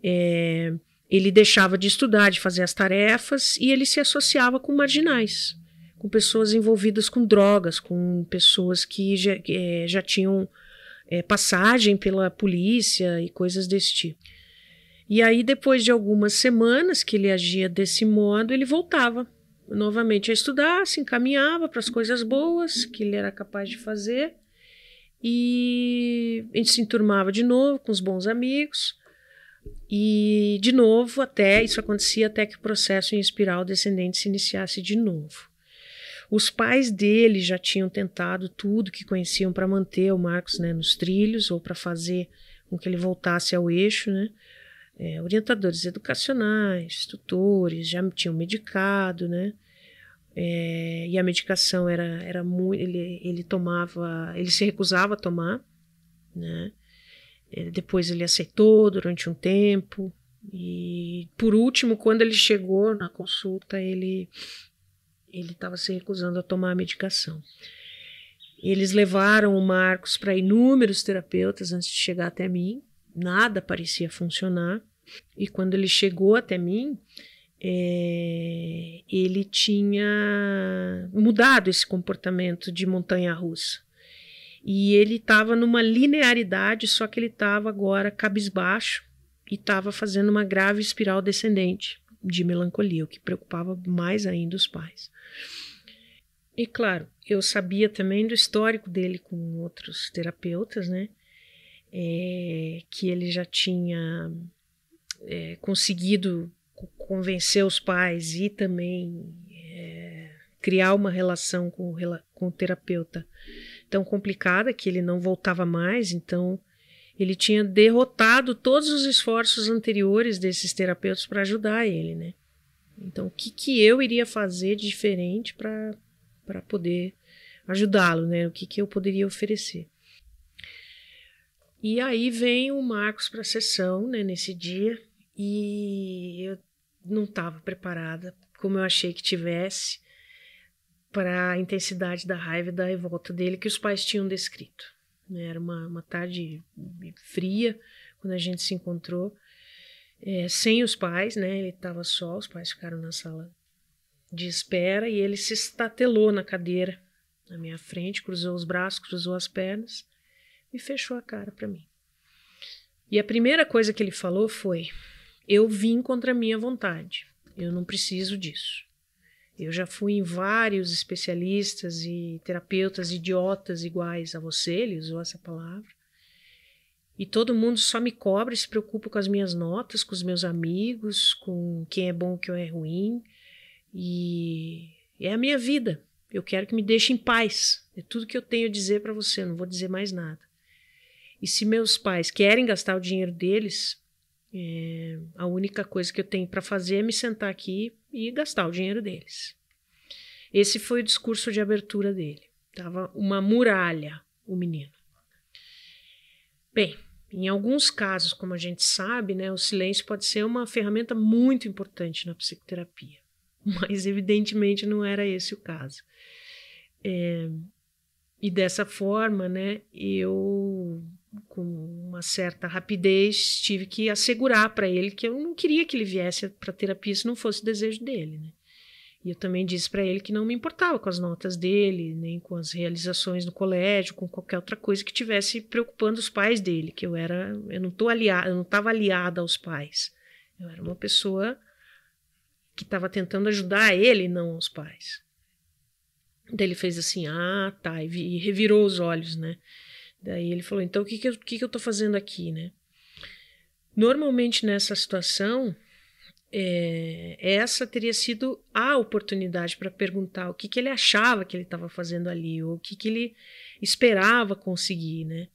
é, ele deixava de estudar, de fazer as tarefas e ele se associava com marginais, com pessoas envolvidas com drogas, com pessoas que já, é, já tinham é, passagem pela polícia e coisas desse tipo. E aí, depois de algumas semanas que ele agia desse modo, ele voltava novamente a estudar, se encaminhava para as coisas boas que ele era capaz de fazer e a gente se enturmava de novo com os bons amigos. E, de novo, até isso acontecia até que o processo em espiral descendente se iniciasse de novo. Os pais dele já tinham tentado tudo que conheciam para manter o Marcos, né, nos trilhos ou para fazer com que ele voltasse ao eixo, né? É, orientadores educacionais, tutores, já tinham medicado, né? É, e a medicação era, era muito. Ele, ele tomava, ele se recusava a tomar, né? Depois ele aceitou durante um tempo e, por último, quando ele chegou na consulta, ele ele estava se recusando a tomar a medicação. Eles levaram o Marcos para inúmeros terapeutas antes de chegar até mim, nada parecia funcionar. E quando ele chegou até mim, é, ele tinha mudado esse comportamento de montanha-russa. E ele estava numa linearidade, só que ele estava agora cabisbaixo e estava fazendo uma grave espiral descendente de melancolia, o que preocupava mais ainda os pais. E claro, eu sabia também do histórico dele com outros terapeutas, né? É, que ele já tinha é, conseguido convencer os pais e também é, criar uma relação com, com o terapeuta tão complicada que ele não voltava mais, então ele tinha derrotado todos os esforços anteriores desses terapeutas para ajudar ele, né? Então, o que, que eu iria fazer de diferente para poder ajudá-lo, né? O que, que eu poderia oferecer? E aí vem o Marcos para a sessão, né, nesse dia, e eu não estava preparada, como eu achei que tivesse, para a intensidade da raiva e da revolta dele que os pais tinham descrito. Né? Era uma, uma tarde fria, quando a gente se encontrou, é, sem os pais, né? Ele estava só, os pais ficaram na sala de espera, e ele se estatelou na cadeira, na minha frente, cruzou os braços, cruzou as pernas, e fechou a cara para mim. E a primeira coisa que ele falou foi: eu vim contra a minha vontade, eu não preciso disso. Eu já fui em vários especialistas e terapeutas idiotas iguais a você, ele usou essa palavra, e todo mundo só me cobra e se preocupa com as minhas notas, com os meus amigos, com quem é bom e quem é ruim, e é a minha vida, eu quero que me deixe em paz, é tudo que eu tenho a dizer para você, eu não vou dizer mais nada. E se meus pais querem gastar o dinheiro deles, é, a única coisa que eu tenho para fazer é me sentar aqui e gastar o dinheiro deles. Esse foi o discurso de abertura dele. Tava uma muralha, o menino. Bem, em alguns casos, como a gente sabe, né, o silêncio pode ser uma ferramenta muito importante na psicoterapia. Mas, evidentemente, não era esse o caso. É, e dessa forma, né, eu... com uma certa rapidez, tive que assegurar para ele que eu não queria que ele viesse para terapia se não fosse o desejo dele, né? E eu também disse para ele que não me importava com as notas dele, nem com as realizações no colégio, com qualquer outra coisa que estivesse preocupando os pais dele, que eu era, eu não tô aliada, eu não estava aliada aos pais. Eu era uma pessoa que estava tentando ajudar ele, não aos pais. Daí ele fez assim, ah, tá, e revirou os olhos, né? Daí ele falou, então o que que eu, que que eu tô fazendo aqui, né? Normalmente nessa situação, é, essa teria sido a oportunidade para perguntar o que que ele achava que ele estava fazendo ali, ou o que que ele esperava conseguir, né?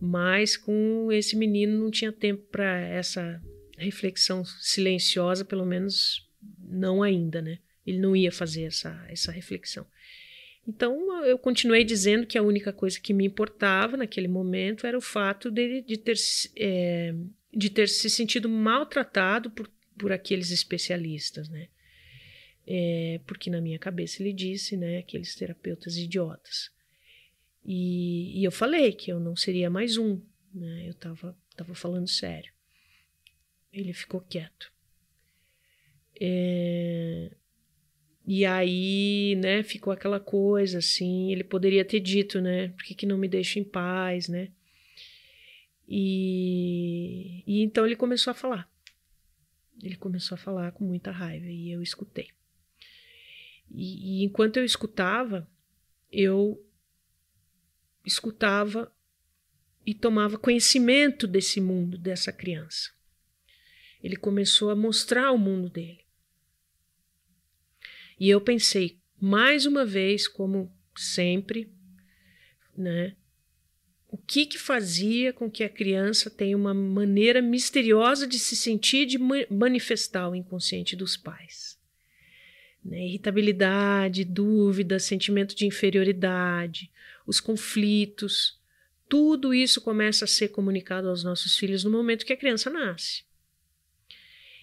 Mas com esse menino não tinha tempo para essa reflexão silenciosa, pelo menos não ainda, né? Ele não ia fazer essa, essa reflexão. Então, eu continuei dizendo que a única coisa que me importava naquele momento era o fato dele de ter, é, de ter se sentido maltratado por, por aqueles especialistas, né? É, porque na minha cabeça ele disse, né, aqueles terapeutas idiotas. E, e eu falei que eu não seria mais um, né? Eu tava, tava falando sério. Ele ficou quieto. É... E aí, né, ficou aquela coisa, assim, ele poderia ter dito, né, por que que não me deixa em paz, né? E, e então ele começou a falar. Ele começou a falar com muita raiva e eu escutei. E, e enquanto eu escutava, eu escutava e tomava conhecimento desse mundo, dessa criança. Ele começou a mostrar o mundo dele. E eu pensei, mais uma vez, como sempre, né, o que que fazia com que a criança tenha uma maneira misteriosa de se sentir, de manifestar o inconsciente dos pais. Né, irritabilidade, dúvida, sentimento de inferioridade, os conflitos, tudo isso começa a ser comunicado aos nossos filhos no momento que a criança nasce.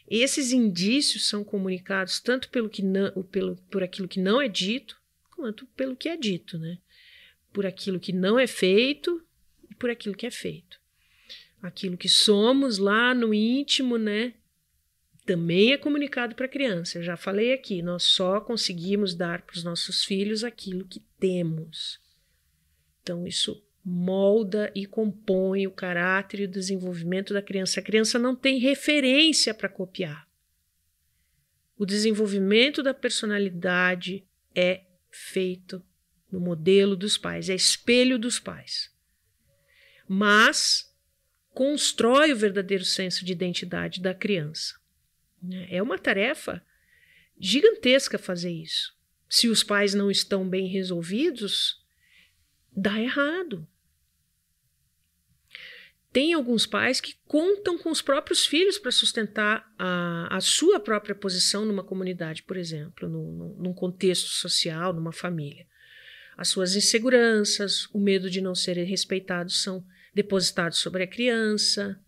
Esses indícios são comunicados tanto pelo que não, pelo, por aquilo que não é dito, quanto pelo que é dito, né? Por aquilo que não é feito e por aquilo que é feito. aquilo que somos lá no íntimo, né? Também é comunicado para a criança. Eu já falei aqui, nós só conseguimos dar para os nossos filhos aquilo que temos. Então, isso molda e compõe o caráter e o desenvolvimento da criança. A criança não tem referência para copiar. O desenvolvimento da personalidade é feito no modelo dos pais, é espelho dos pais. Mas constrói o verdadeiro senso de identidade da criança. É uma tarefa gigantesca fazer isso. Se os pais não estão bem resolvidos, dá errado. Tem alguns pais que contam com os próprios filhos para sustentar a, a sua própria posição numa comunidade, por exemplo, no, no, num contexto social, numa família. As suas inseguranças, o medo de não serem respeitados são depositados sobre a criança.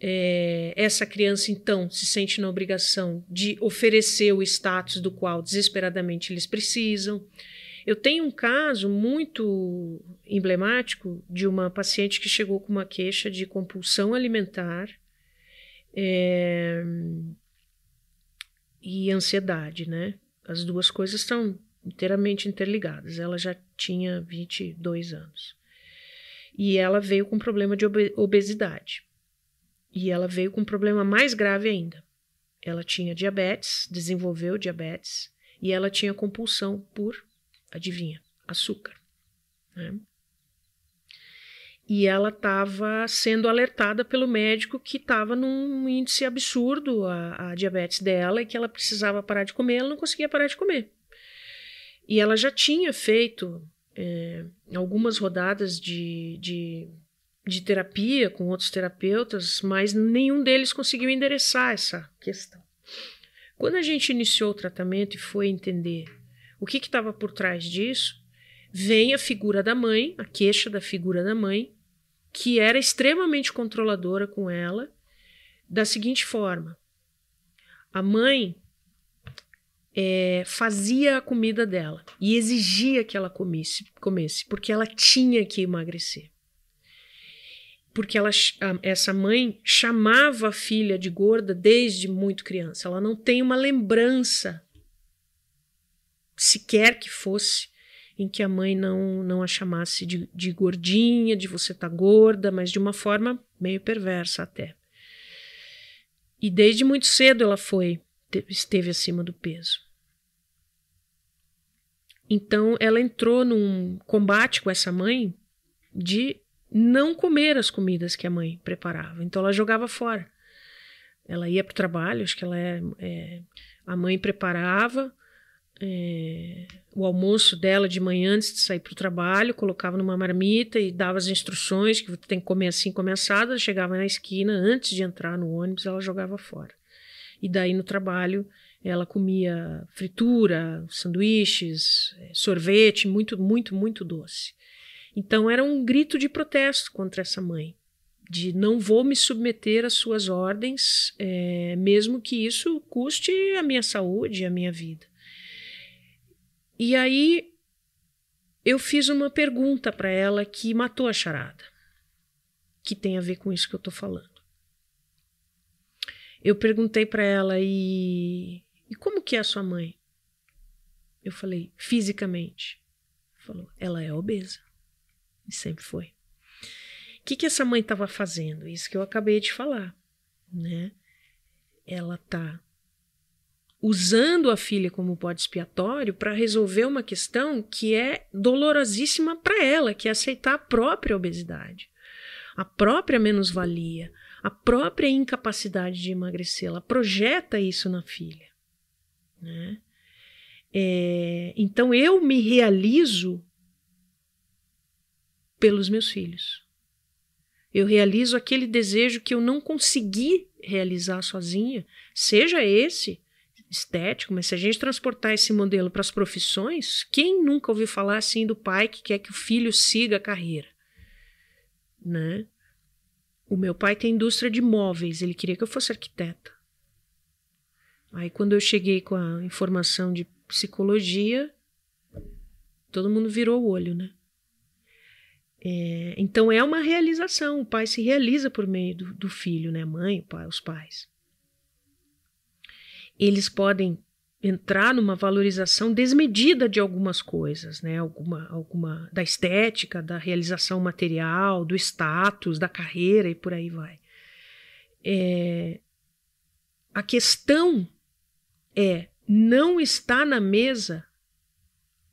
É, essa criança, então, se sente na obrigação de oferecer o status do qual desesperadamente eles precisam. Eu tenho um caso muito emblemático de uma paciente que chegou com uma queixa de compulsão alimentar é, e ansiedade, né? As duas coisas estão inteiramente interligadas. Ela já tinha vinte e dois anos. E ela veio com problema de obesidade. E ela veio com um problema mais grave ainda. Ela tinha diabetes, desenvolveu diabetes, e ela tinha compulsão por, adivinha, açúcar. Né? E ela estava sendo alertada pelo médico que estava num índice absurdo a, a diabetes dela e que ela precisava parar de comer, ela não conseguia parar de comer. E ela já tinha feito é, algumas rodadas de... de de terapia com outros terapeutas, mas nenhum deles conseguiu endereçar essa questão. Quando a gente iniciou o tratamento e foi entender o que estava por trás disso, vem a figura da mãe, a queixa da figura da mãe, que era extremamente controladora com ela, da seguinte forma. A mãe é, fazia a comida dela e exigia que ela comesse, comesse, porque ela tinha que emagrecer. Porque ela, essa mãe chamava a filha de gorda desde muito criança. Ela não tem uma lembrança, sequer que fosse, em que a mãe não, não a chamasse de, de gordinha, de você tá gorda, mas de uma forma meio perversa até. E desde muito cedo ela foi, esteve acima do peso. Então ela entrou num combate com essa mãe de não comer as comidas que a mãe preparava. Então ela jogava fora. Ela ia para o trabalho, acho que ela é, é, a mãe preparava é, o almoço dela de manhã antes de sair para o trabalho, colocava numa marmita e dava as instruções que tem que comer assim, comer assado. Ela chegava na esquina, antes de entrar no ônibus, ela jogava fora. E daí no trabalho ela comia fritura, sanduíches, sorvete, muito, muito, muito doce. Então era um grito de protesto contra essa mãe, de não vou me submeter às suas ordens, é, mesmo que isso custe a minha saúde, a minha vida. E aí eu fiz uma pergunta para ela que matou a charada, que tem a ver com isso que eu estou falando. Eu perguntei para ela, e, e como que é a sua mãe? Eu falei, fisicamente. Falou, ela é obesa. E sempre foi. O que, que essa mãe estava fazendo? Isso que eu acabei de falar. Né? Ela está usando a filha como bode expiatório para resolver uma questão que é dolorosíssima para ela, que é aceitar a própria obesidade, a própria menos-valia, a própria incapacidade de emagrecer. Ela projeta isso na filha. Né? É, então eu me realizo pelos meus filhos. Eu realizo aquele desejo que eu não consegui realizar sozinha, seja esse estético, mas se a gente transportar esse modelo para as profissões, quem nunca ouviu falar assim do pai que quer que o filho siga a carreira? Né? O meu pai tem indústria de móveis, ele queria que eu fosse arquiteta. Aí quando eu cheguei com a informação de psicologia, todo mundo virou o olho, né? É, então é uma realização, o pai se realiza por meio do, do filho, né? A mãe, o pai, os pais. Eles podem entrar numa valorização desmedida de algumas coisas, né? Alguma, alguma, da estética, da realização material, do status, da carreira e por aí vai. É, a questão é, não está na mesa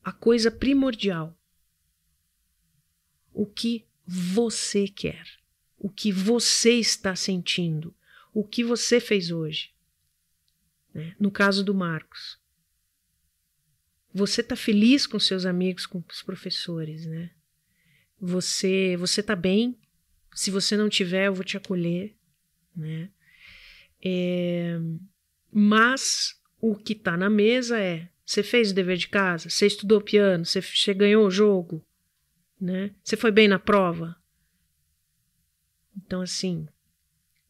a coisa primordial. O que você quer, o que você está sentindo, o que você fez hoje. Né? No caso do Marcos. Você está feliz com seus amigos, com os professores, né? Você está bem? Se você não tiver, eu vou te acolher, né? É, mas o que está na mesa é, você fez o dever de casa? Você estudou piano? Você, você ganhou o jogo? Né? Você foi bem na prova? Então, assim,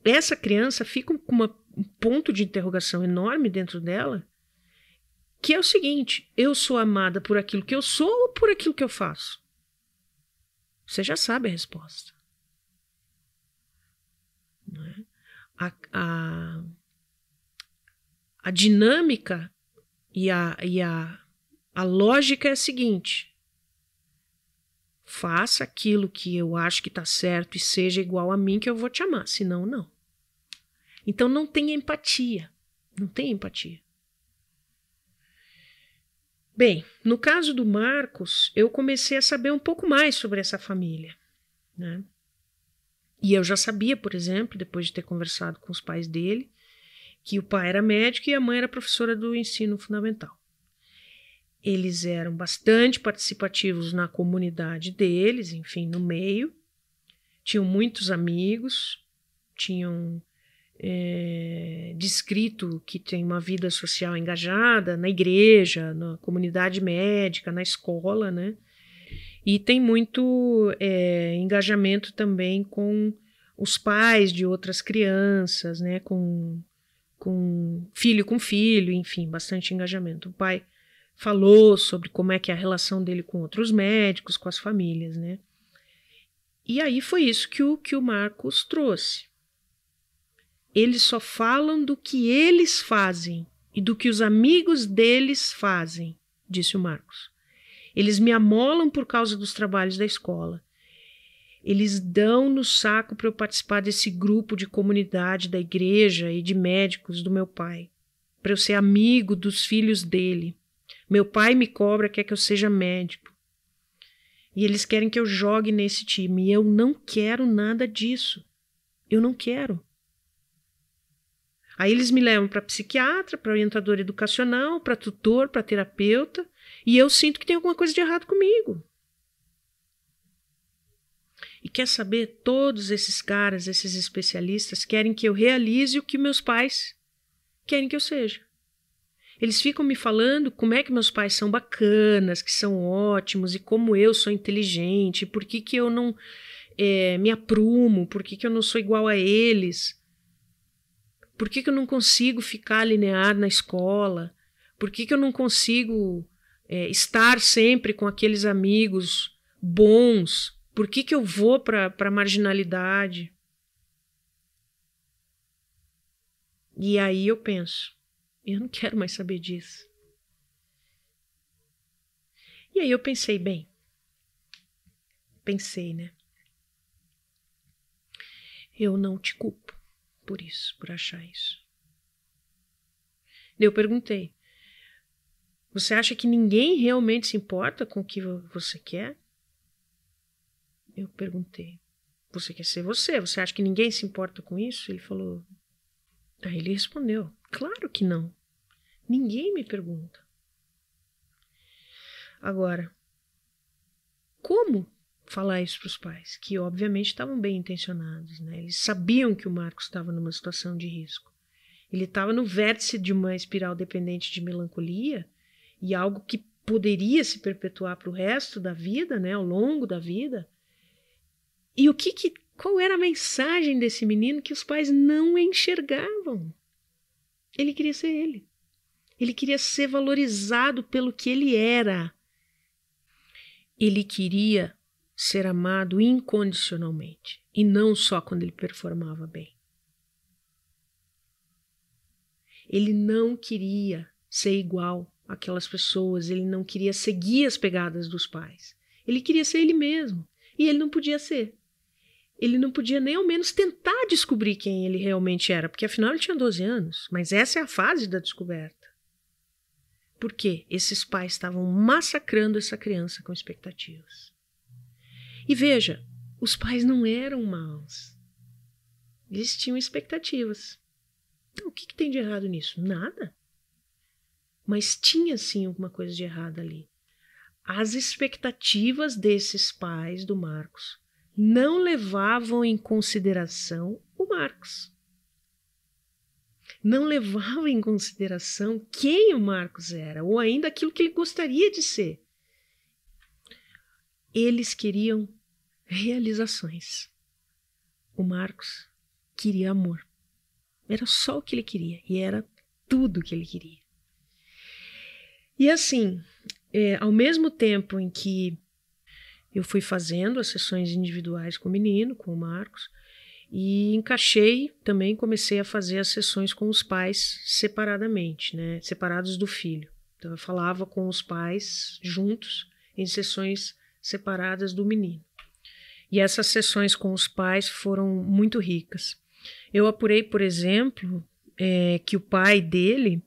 essa criança fica com uma, um ponto de interrogação enorme dentro dela, que é o seguinte, eu sou amada por aquilo que eu sou ou por aquilo que eu faço? Você já sabe a resposta. Né? A, a, a dinâmica e, a, e a, a lógica é a seguinte... Faça aquilo que eu acho que está certo e seja igual a mim que eu vou te amar, senão não. Então não tem empatia, não tem empatia. Bem, no caso do Marcos, eu comecei a saber um pouco mais sobre essa família, né? E eu já sabia, por exemplo, depois de ter conversado com os pais dele, que o pai era médico e a mãe era professora do ensino fundamental. Eles eram bastante participativos na comunidade deles, enfim, no meio. Tinham muitos amigos, tinham é, descrito que tem uma vida social engajada na igreja, na comunidade médica, na escola, né? E tem muito é, engajamento também com os pais de outras crianças, né? Com, com filho com filho, enfim, bastante engajamento. O pai falou sobre como é que é a relação dele com outros médicos, com as famílias, né? E aí foi isso que o, que o Marcos trouxe. Eles só falam do que eles fazem e do que os amigos deles fazem, disse o Marcos. Eles me amolam por causa dos trabalhos da escola. Eles dão no saco para eu participar desse grupo de comunidade da igreja e de médicos do meu pai, para eu ser amigo dos filhos dele. Meu pai me cobra, quer que eu seja médico. E eles querem que eu jogue nesse time. E eu não quero nada disso. Eu não quero. Aí eles me levam para psiquiatra, para orientador educacional, para tutor, para terapeuta. E eu sinto que tem alguma coisa de errado comigo. E quer saber? Todos esses caras, esses especialistas, querem que eu realize o que meus pais querem que eu seja. Eles ficam me falando como é que meus pais são bacanas, que são ótimos, e como eu sou inteligente, por que que eu não é, me aprumo, por que que eu não sou igual a eles, por que que eu não consigo ficar linear na escola, por que que eu não consigo é, estar sempre com aqueles amigos bons, por que que eu vou para para marginalidade. E aí eu penso, eu não quero mais saber disso. E aí eu pensei, bem, pensei, né? Eu não te culpo por isso, por achar isso. Eu perguntei, você acha que ninguém realmente se importa com o que você quer? Eu perguntei, você quer ser você? Você acha que ninguém se importa com isso? Ele falou, aí ele respondeu, claro que não. Ninguém me pergunta. Agora, como falar isso para os pais? Que obviamente estavam bem intencionados, né? Eles sabiam que o Marcos estava numa situação de risco. Ele estava no vértice de uma espiral dependente de melancolia e algo que poderia se perpetuar para o resto da vida, né? Ao longo da vida. E o que, que, qual era a mensagem desse menino que os pais não enxergavam? Ele queria ser ele. Ele queria ser valorizado pelo que ele era. Ele queria ser amado incondicionalmente, e não só quando ele performava bem. Ele não queria ser igual àquelas pessoas, ele não queria seguir as pegadas dos pais. Ele queria ser ele mesmo, e ele não podia ser. Ele não podia nem ao menos tentar descobrir quem ele realmente era, porque afinal ele tinha doze anos, mas essa é a fase da descoberta. Por quê? Esses pais estavam massacrando essa criança com expectativas. E veja, os pais não eram maus. Eles tinham expectativas. Então, o que, que tem de errado nisso? Nada. Mas tinha sim alguma coisa de errado ali. As expectativas desses pais do Marcos não levavam em consideração o Marcos. Não levavam em consideração quem o Marcos era, ou ainda aquilo que ele gostaria de ser. Eles queriam realizações. O Marcos queria amor. Era só o que ele queria, e era tudo o que ele queria. E assim, é, ao mesmo tempo em que eu fui fazendo as sessões individuais com o menino, com o Marcos, e encaixei, também comecei a fazer as sessões com os pais separadamente, né, separados do filho. Então eu falava com os pais juntos em sessões separadas do menino. E essas sessões com os pais foram muito ricas. Eu apurei, por exemplo, é, que o pai dele,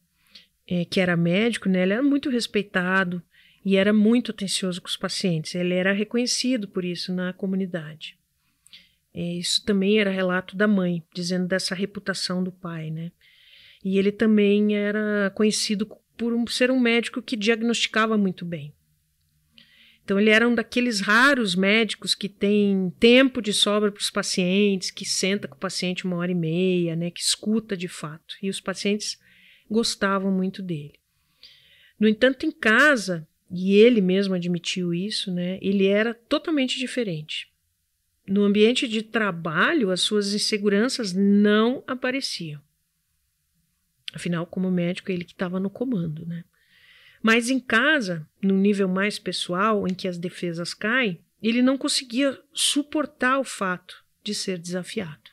é, que era médico, né, ele era muito respeitado e era muito atencioso com os pacientes. Ele era reconhecido por isso na comunidade. É, isso também era relato da mãe, dizendo dessa reputação do pai, né? E ele também era conhecido por um, ser um médico que diagnosticava muito bem. Então, ele era um daqueles raros médicos que tem tempo de sobra para os pacientes, que senta com o paciente uma hora e meia, né, que escuta de fato. E os pacientes gostavam muito dele. No entanto, em casa, e ele mesmo admitiu isso, né, ele era totalmente diferente. No ambiente de trabalho, as suas inseguranças não apareciam. Afinal, como médico, ele que estava no comando, né? Mas em casa, num nível mais pessoal, em que as defesas caem, ele não conseguia suportar o fato de ser desafiado.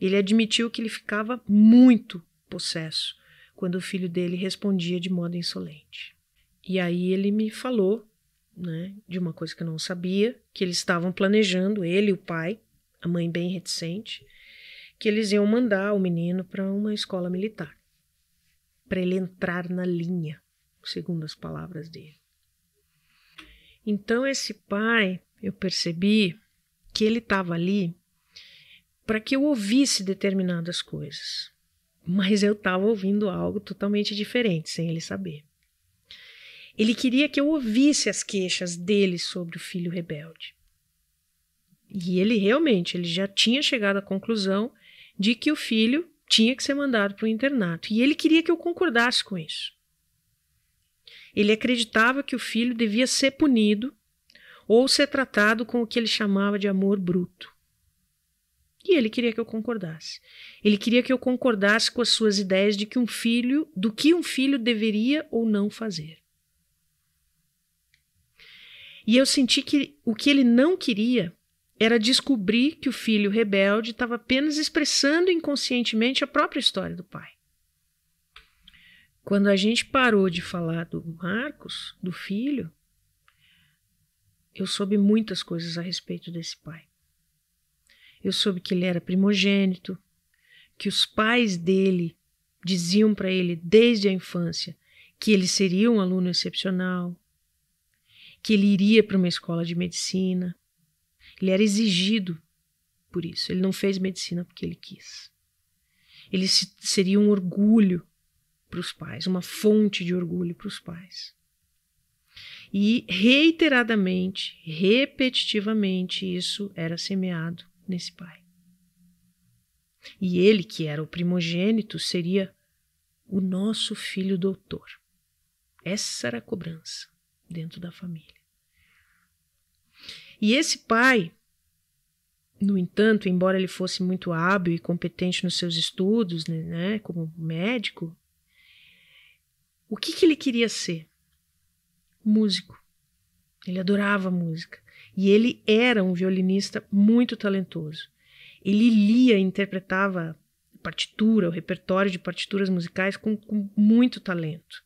Ele admitiu que ele ficava muito possesso quando o filho dele respondia de modo insolente. E aí ele me falou, né, de uma coisa que eu não sabia, que eles estavam planejando, ele e o pai, a mãe bem reticente, que eles iam mandar o menino para uma escola militar, para ele entrar na linha, segundo as palavras dele. Então esse pai, eu percebi que ele estava ali para que eu ouvisse determinadas coisas, mas eu estava ouvindo algo totalmente diferente, sem ele saber. Ele queria que eu ouvisse as queixas dele sobre o filho rebelde. E ele realmente, ele já tinha chegado à conclusão de que o filho tinha que ser mandado para o internato, e ele queria que eu concordasse com isso. Ele acreditava que o filho devia ser punido ou ser tratado com o que ele chamava de amor bruto. E ele queria que eu concordasse. Ele queria que eu concordasse com as suas ideias de que um filho, do que um filho deveria ou não fazer. E eu senti que o que ele não queria era descobrir que o filho rebelde estava apenas expressando inconscientemente a própria história do pai. Quando a gente parou de falar do Marcos, do filho, eu soube muitas coisas a respeito desse pai. Eu soube que ele era primogênito, que os pais dele diziam para ele desde a infância que ele seria um aluno excepcional, que ele iria para uma escola de medicina. Ele era exigido por isso. Ele não fez medicina porque ele quis. Ele seria um orgulho para os pais, uma fonte de orgulho para os pais. E reiteradamente, repetitivamente, isso era semeado nesse pai. E ele, que era o primogênito, seria o nosso filho doutor. Essa era a cobrança dentro da família. E esse pai, no entanto, embora ele fosse muito hábil e competente nos seus estudos, né, como médico, o que que ele queria ser? Músico. Ele adorava música. E ele era um violinista muito talentoso. Ele lia e interpretava partitura, o repertório de partituras musicais com, com muito talento.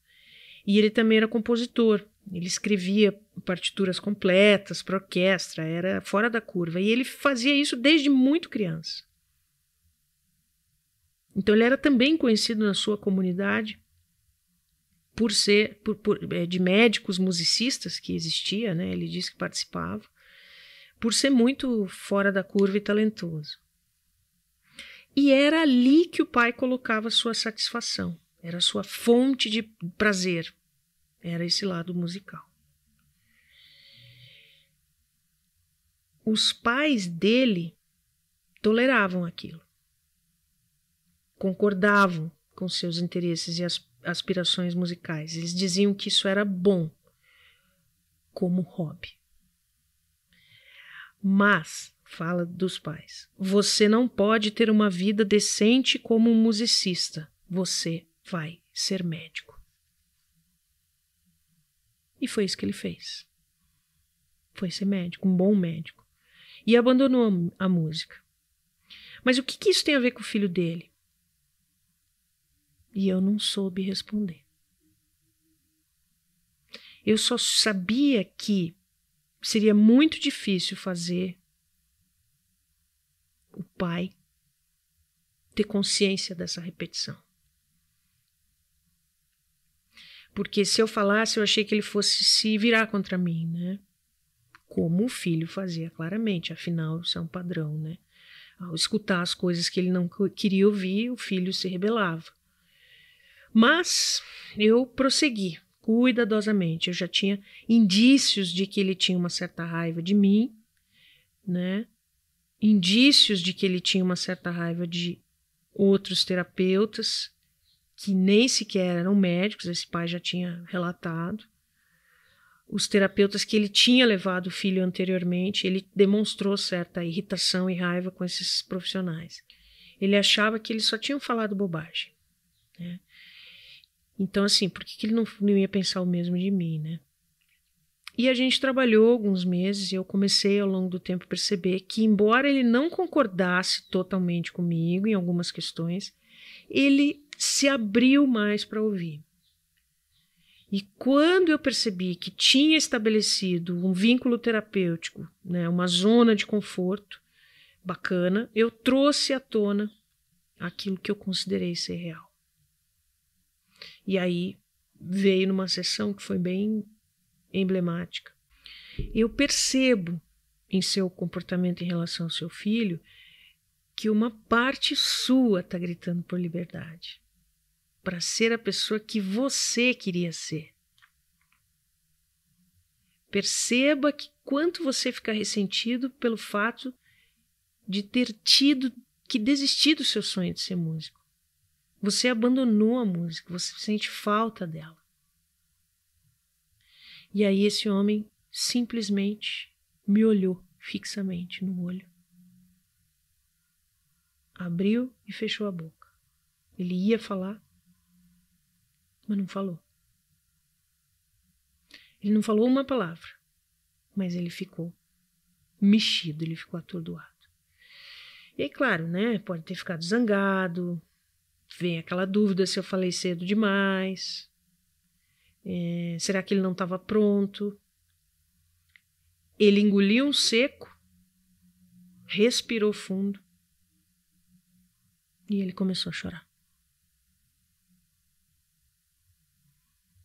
E ele também era compositor. Ele escrevia partituras completas para orquestra, era fora da curva. E ele fazia isso desde muito criança. Então ele era também conhecido na sua comunidade por ser por, por, de médicos musicistas que existia, né? Ele disse que participava, por ser muito fora da curva e talentoso. E era ali que o pai colocava sua satisfação, era sua fonte de prazer, era esse lado musical. Os pais dele toleravam aquilo, concordavam com seus interesses e aspirações musicais. Eles diziam que isso era bom, como hobby. Mas, fala dos pais, você não pode ter uma vida decente como um musicista. Você vai ser médico. E foi isso que ele fez. Foi ser médico, um bom médico. E abandonou a música. Mas o que, que isso tem a ver com o filho dele? E eu não soube responder. Eu só sabia que seria muito difícil fazer o pai ter consciência dessa repetição. Porque se eu falasse, eu achei que ele fosse se virar contra mim, né? Como o filho fazia claramente, afinal, isso é um padrão, né? Ao escutar as coisas que ele não queria ouvir, o filho se rebelava. Mas eu prossegui cuidadosamente. Eu já tinha indícios de que ele tinha uma certa raiva de mim, né? Indícios de que ele tinha uma certa raiva de outros terapeutas que nem sequer eram médicos, esse pai já tinha relatado. Os terapeutas que ele tinha levado o filho anteriormente, ele demonstrou certa irritação e raiva com esses profissionais. Ele achava que eles só tinham falado bobagem, né? Então, assim, por que ele não, não ia pensar o mesmo de mim, né? E a gente trabalhou alguns meses e eu comecei ao longo do tempo a perceber que, embora ele não concordasse totalmente comigo em algumas questões, ele se abriu mais para ouvir. E quando eu percebi que tinha estabelecido um vínculo terapêutico, né, uma zona de conforto bacana, eu trouxe à tona aquilo que eu considerei ser real. E aí veio numa sessão que foi bem emblemática. Eu percebo em seu comportamento em relação ao seu filho que uma parte sua está gritando por liberdade, para ser a pessoa que você queria ser. Perceba que quanto você fica ressentido pelo fato de ter tido que desistir do seu sonho de ser músico. Você abandonou a música, você sente falta dela. E aí esse homem simplesmente me olhou fixamente no olho. Abriu e fechou a boca. Ele ia falar, mas não falou. Ele não falou uma palavra, mas ele ficou mexido, ele ficou atordoado. E aí, claro, né, pode ter ficado zangado. Vem aquela dúvida se eu falei cedo demais, é, será que ele não estava pronto? Ele engoliu um seco, respirou fundo e ele começou a chorar.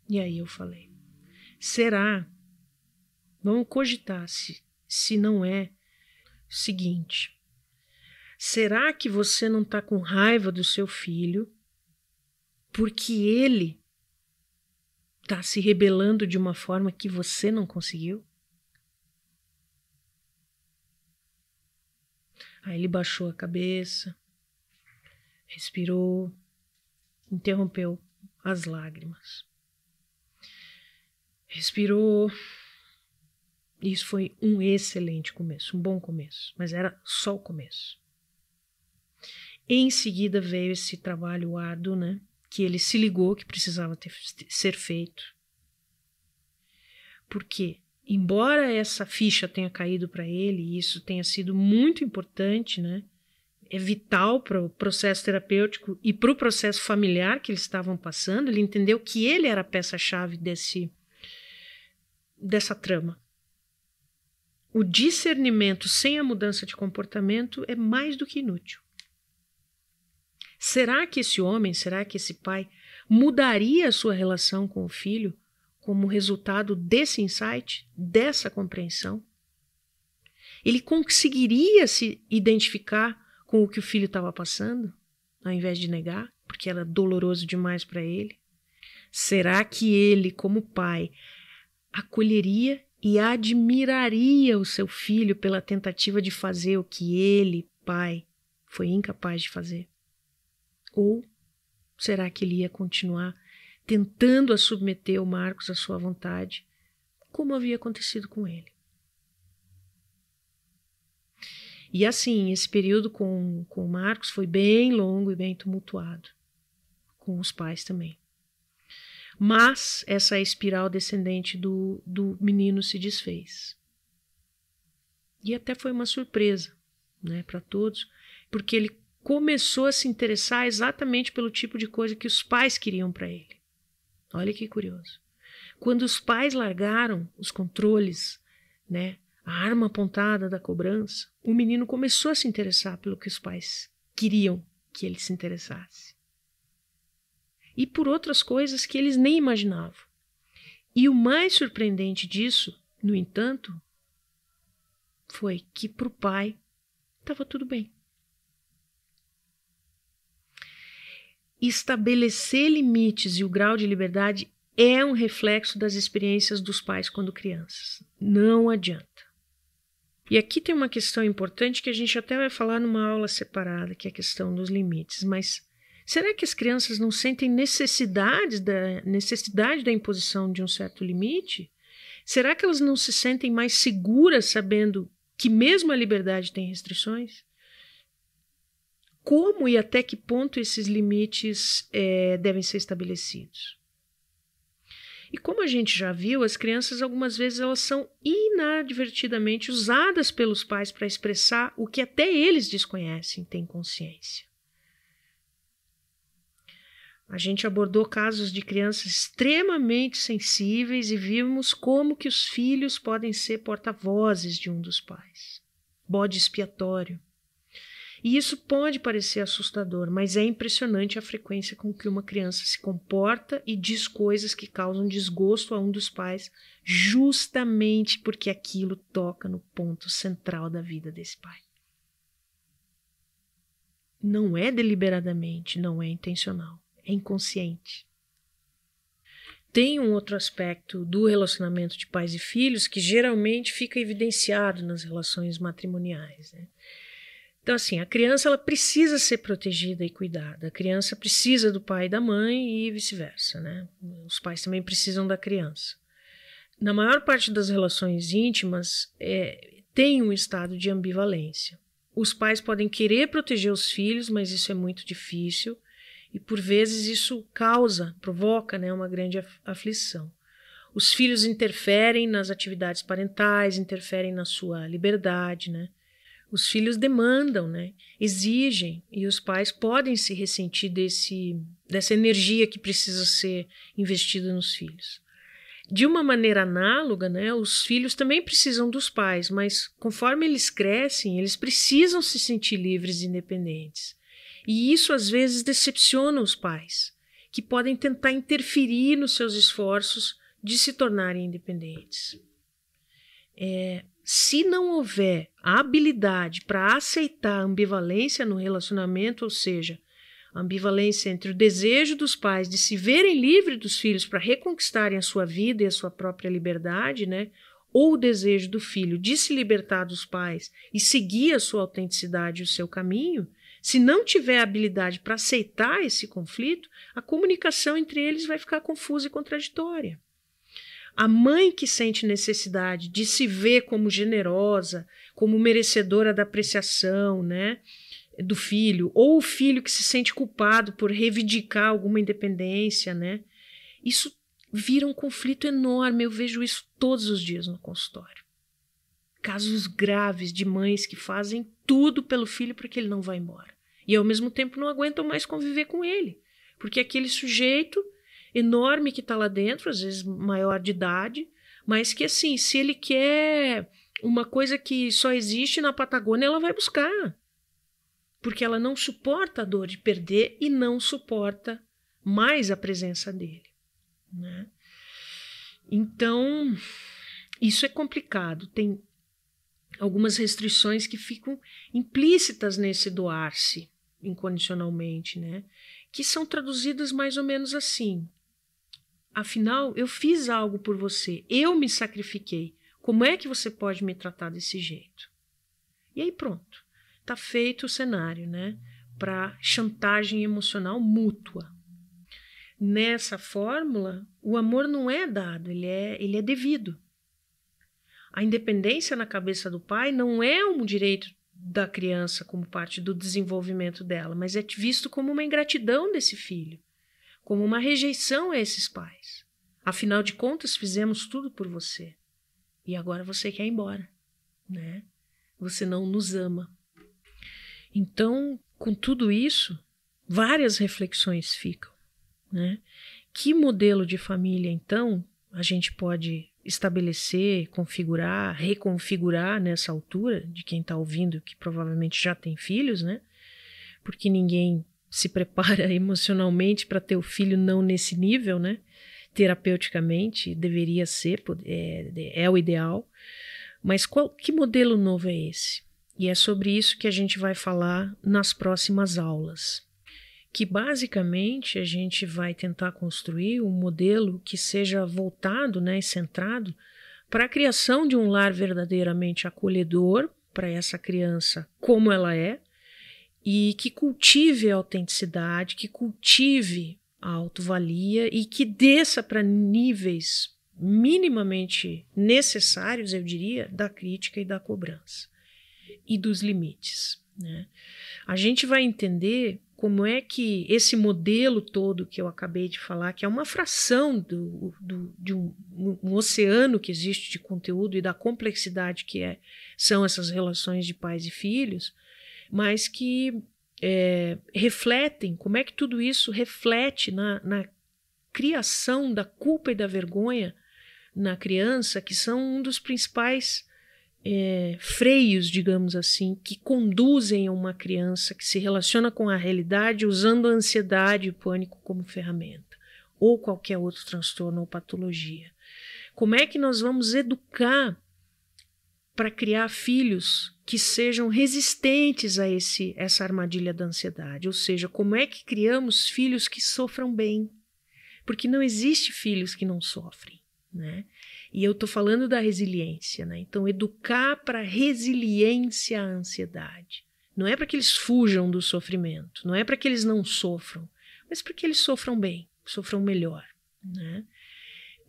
E aí eu falei, será, vamos cogitar se, se não é o seguinte... Será que você não está com raiva do seu filho porque ele está se rebelando de uma forma que você não conseguiu? Aí ele baixou a cabeça, respirou, interrompeu as lágrimas. Respirou. Isso foi um excelente começo, um bom começo, mas era só o começo. Em seguida veio esse trabalho árduo, né, que ele se ligou que precisava ter, ser feito. Porque embora essa ficha tenha caído para ele, e isso tenha sido muito importante, né? É vital para o processo terapêutico e para o processo familiar que eles estavam passando, ele entendeu que ele era a peça-chave desse, dessa trama. O discernimento sem a mudança de comportamento é mais do que inútil. Será que esse homem, será que esse pai mudaria a sua relação com o filho como resultado desse insight, dessa compreensão? Ele conseguiria se identificar com o que o filho estava passando, ao invés de negar, porque era doloroso demais para ele? Será que ele, como pai, acolheria e admiraria o seu filho pela tentativa de fazer o que ele, pai, foi incapaz de fazer? Ou será que ele ia continuar tentando a submeter o Marcos à sua vontade, como havia acontecido com ele? E assim, esse período com, com o Marcos foi bem longo e bem tumultuado, com os pais também. Mas essa espiral descendente do, do menino se desfez. E até foi uma surpresa, né, para todos, porque ele começou a se interessar exatamente pelo tipo de coisa que os pais queriam para ele. Olha que curioso. Quando os pais largaram os controles, né, a arma apontada da cobrança, o menino começou a se interessar pelo que os pais queriam que ele se interessasse. E por outras coisas que eles nem imaginavam. E o mais surpreendente disso, no entanto, foi que para o pai estava tudo bem. Estabelecer limites e o grau de liberdade é um reflexo das experiências dos pais quando crianças. Não adianta. E aqui tem uma questão importante que a gente até vai falar numa aula separada, que é a questão dos limites. Mas será que as crianças não sentem necessidade da, necessidade da imposição de um certo limite? Será que elas não se sentem mais seguras sabendo que mesmo a liberdade tem restrições? Como e até que ponto esses limites é, devem ser estabelecidos? E como a gente já viu, as crianças algumas vezes elas são inadvertidamente usadas pelos pais para expressar o que até eles desconhecem, têm consciência. A gente abordou casos de crianças extremamente sensíveis e vimos como que os filhos podem ser porta-vozes de um dos pais. Bode expiatório. E isso pode parecer assustador, mas é impressionante a frequência com que uma criança se comporta e diz coisas que causam desgosto a um dos pais, justamente porque aquilo toca no ponto central da vida desse pai. Não é deliberadamente, não é intencional, é inconsciente. Tem um outro aspecto do relacionamento de pais e filhos que geralmente fica evidenciado nas relações matrimoniais, né? Então, assim, a criança ela precisa ser protegida e cuidada. A criança precisa do pai e da mãe e vice-versa, né? Os pais também precisam da criança. Na maior parte das relações íntimas, é, tem um estado de ambivalência. Os pais podem querer proteger os filhos, mas isso é muito difícil. E, por vezes, isso causa, provoca, né, uma grande aflição. Os filhos interferem nas atividades parentais, interferem na sua liberdade, né? Os filhos demandam, né? Exigem, e os pais podem se ressentir desse, dessa energia que precisa ser investida nos filhos. De uma maneira análoga, né, os filhos também precisam dos pais, mas conforme eles crescem, eles precisam se sentir livres e independentes. E isso às vezes decepciona os pais, que podem tentar interferir nos seus esforços de se tornarem independentes. É... Se não houver a habilidade para aceitar a ambivalência no relacionamento, ou seja, a ambivalência entre o desejo dos pais de se verem livres dos filhos para reconquistarem a sua vida e a sua própria liberdade, né, ou o desejo do filho de se libertar dos pais e seguir a sua autenticidade e o seu caminho, se não tiver a habilidade para aceitar esse conflito, a comunicação entre eles vai ficar confusa e contraditória. A mãe que sente necessidade de se ver como generosa, como merecedora da apreciação, né, do filho, ou o filho que se sente culpado por reivindicar alguma independência, né, isso vira um conflito enorme. Eu vejo isso todos os dias no consultório. Casos graves de mães que fazem tudo pelo filho para que ele não vá embora. E, ao mesmo tempo, não aguentam mais conviver com ele. Porque aquele sujeito enorme que está lá dentro, às vezes maior de idade, mas que, assim, se ele quer uma coisa que só existe na Patagônia, ela vai buscar. Porque ela não suporta a dor de perder e não suporta mais a presença dele. Né? Então, isso é complicado. Tem algumas restrições que ficam implícitas nesse doar-se incondicionalmente, né? Que são traduzidas mais ou menos assim. Afinal, eu fiz algo por você, eu me sacrifiquei. Como é que você pode me tratar desse jeito? E aí pronto, está feito o cenário, né? Para chantagem emocional mútua. Nessa fórmula, o amor não é dado, ele é, ele é devido. A independência na cabeça do pai não é um direito da criança como parte do desenvolvimento dela, mas é visto como uma ingratidão desse filho, como uma rejeição a esses pais. Afinal de contas, fizemos tudo por você. E agora você quer ir embora, né? Você não nos ama. Então, com tudo isso, várias reflexões ficam, né? Que modelo de família, então, a gente pode estabelecer, configurar, reconfigurar nessa altura, de quem está ouvindo, que provavelmente já tem filhos, né? Porque ninguém se prepara emocionalmente para ter o filho não nesse nível, né? Terapeuticamente, deveria ser, é, é o ideal. Mas qual, que modelo novo é esse? E é sobre isso que a gente vai falar nas próximas aulas. Que basicamente a gente vai tentar construir um modelo que seja voltado, né, e centrado para a criação de um lar verdadeiramente acolhedor para essa criança como ela é e que cultive a autenticidade, que cultive a autovalia e que desça para níveis minimamente necessários, eu diria, da crítica e da cobrança e dos limites, né? A gente vai entender como é que esse modelo todo que eu acabei de falar, que é uma fração do, do, de um, um oceano que existe de conteúdo e da complexidade que é, são essas relações de pais e filhos, mas que é, refletem, como é que tudo isso reflete na, na criação da culpa e da vergonha na criança, que são um dos principais É, freios, digamos assim, que conduzem a uma criança que se relaciona com a realidade usando a ansiedade e o pânico como ferramenta, ou qualquer outro transtorno ou patologia. Como é que nós vamos educar para criar filhos que sejam resistentes a esse, essa armadilha da ansiedade? Ou seja, como é que criamos filhos que sofram bem? Porque não existe filhos que não sofrem, né? E eu estou falando da resiliência, né? Então, educar para resiliência à ansiedade. Não é para que eles fujam do sofrimento, não é para que eles não sofram, mas para que eles sofram bem, sofram melhor, né?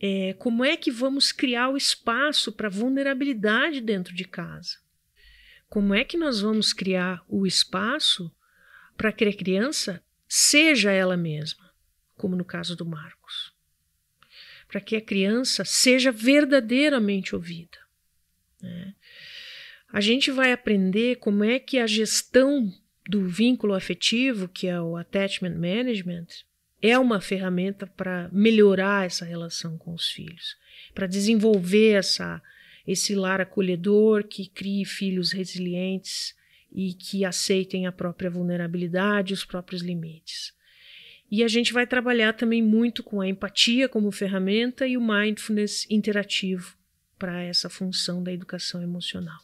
É, como é que vamos criar o espaço para vulnerabilidade dentro de casa? Como é que nós vamos criar o espaço para que a criança seja ela mesma, como no caso do Marcos? Para que a criança seja verdadeiramente ouvida, né? A gente vai aprender como é que a gestão do vínculo afetivo, que é o attachment management, é uma ferramenta para melhorar essa relação com os filhos, para desenvolver essa, esse lar acolhedor que crie filhos resilientes e que aceitem a própria vulnerabilidade e os próprios limites. E a gente vai trabalhar também muito com a empatia como ferramenta e o mindfulness interativo para essa função da educação emocional.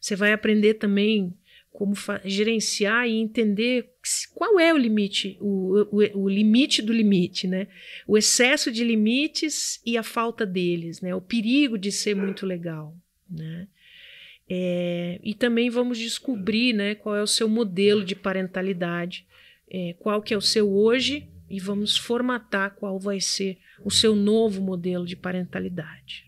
Você vai aprender também como gerenciar e entender qual é o limite, o, o, o limite do limite, né? O excesso de limites e a falta deles, né? O perigo de ser muito legal, né? É, e também vamos descobrir, né, qual é o seu modelo de parentalidade. É, qual que é o seu hoje e vamos formatar qual vai ser o seu novo modelo de parentalidade.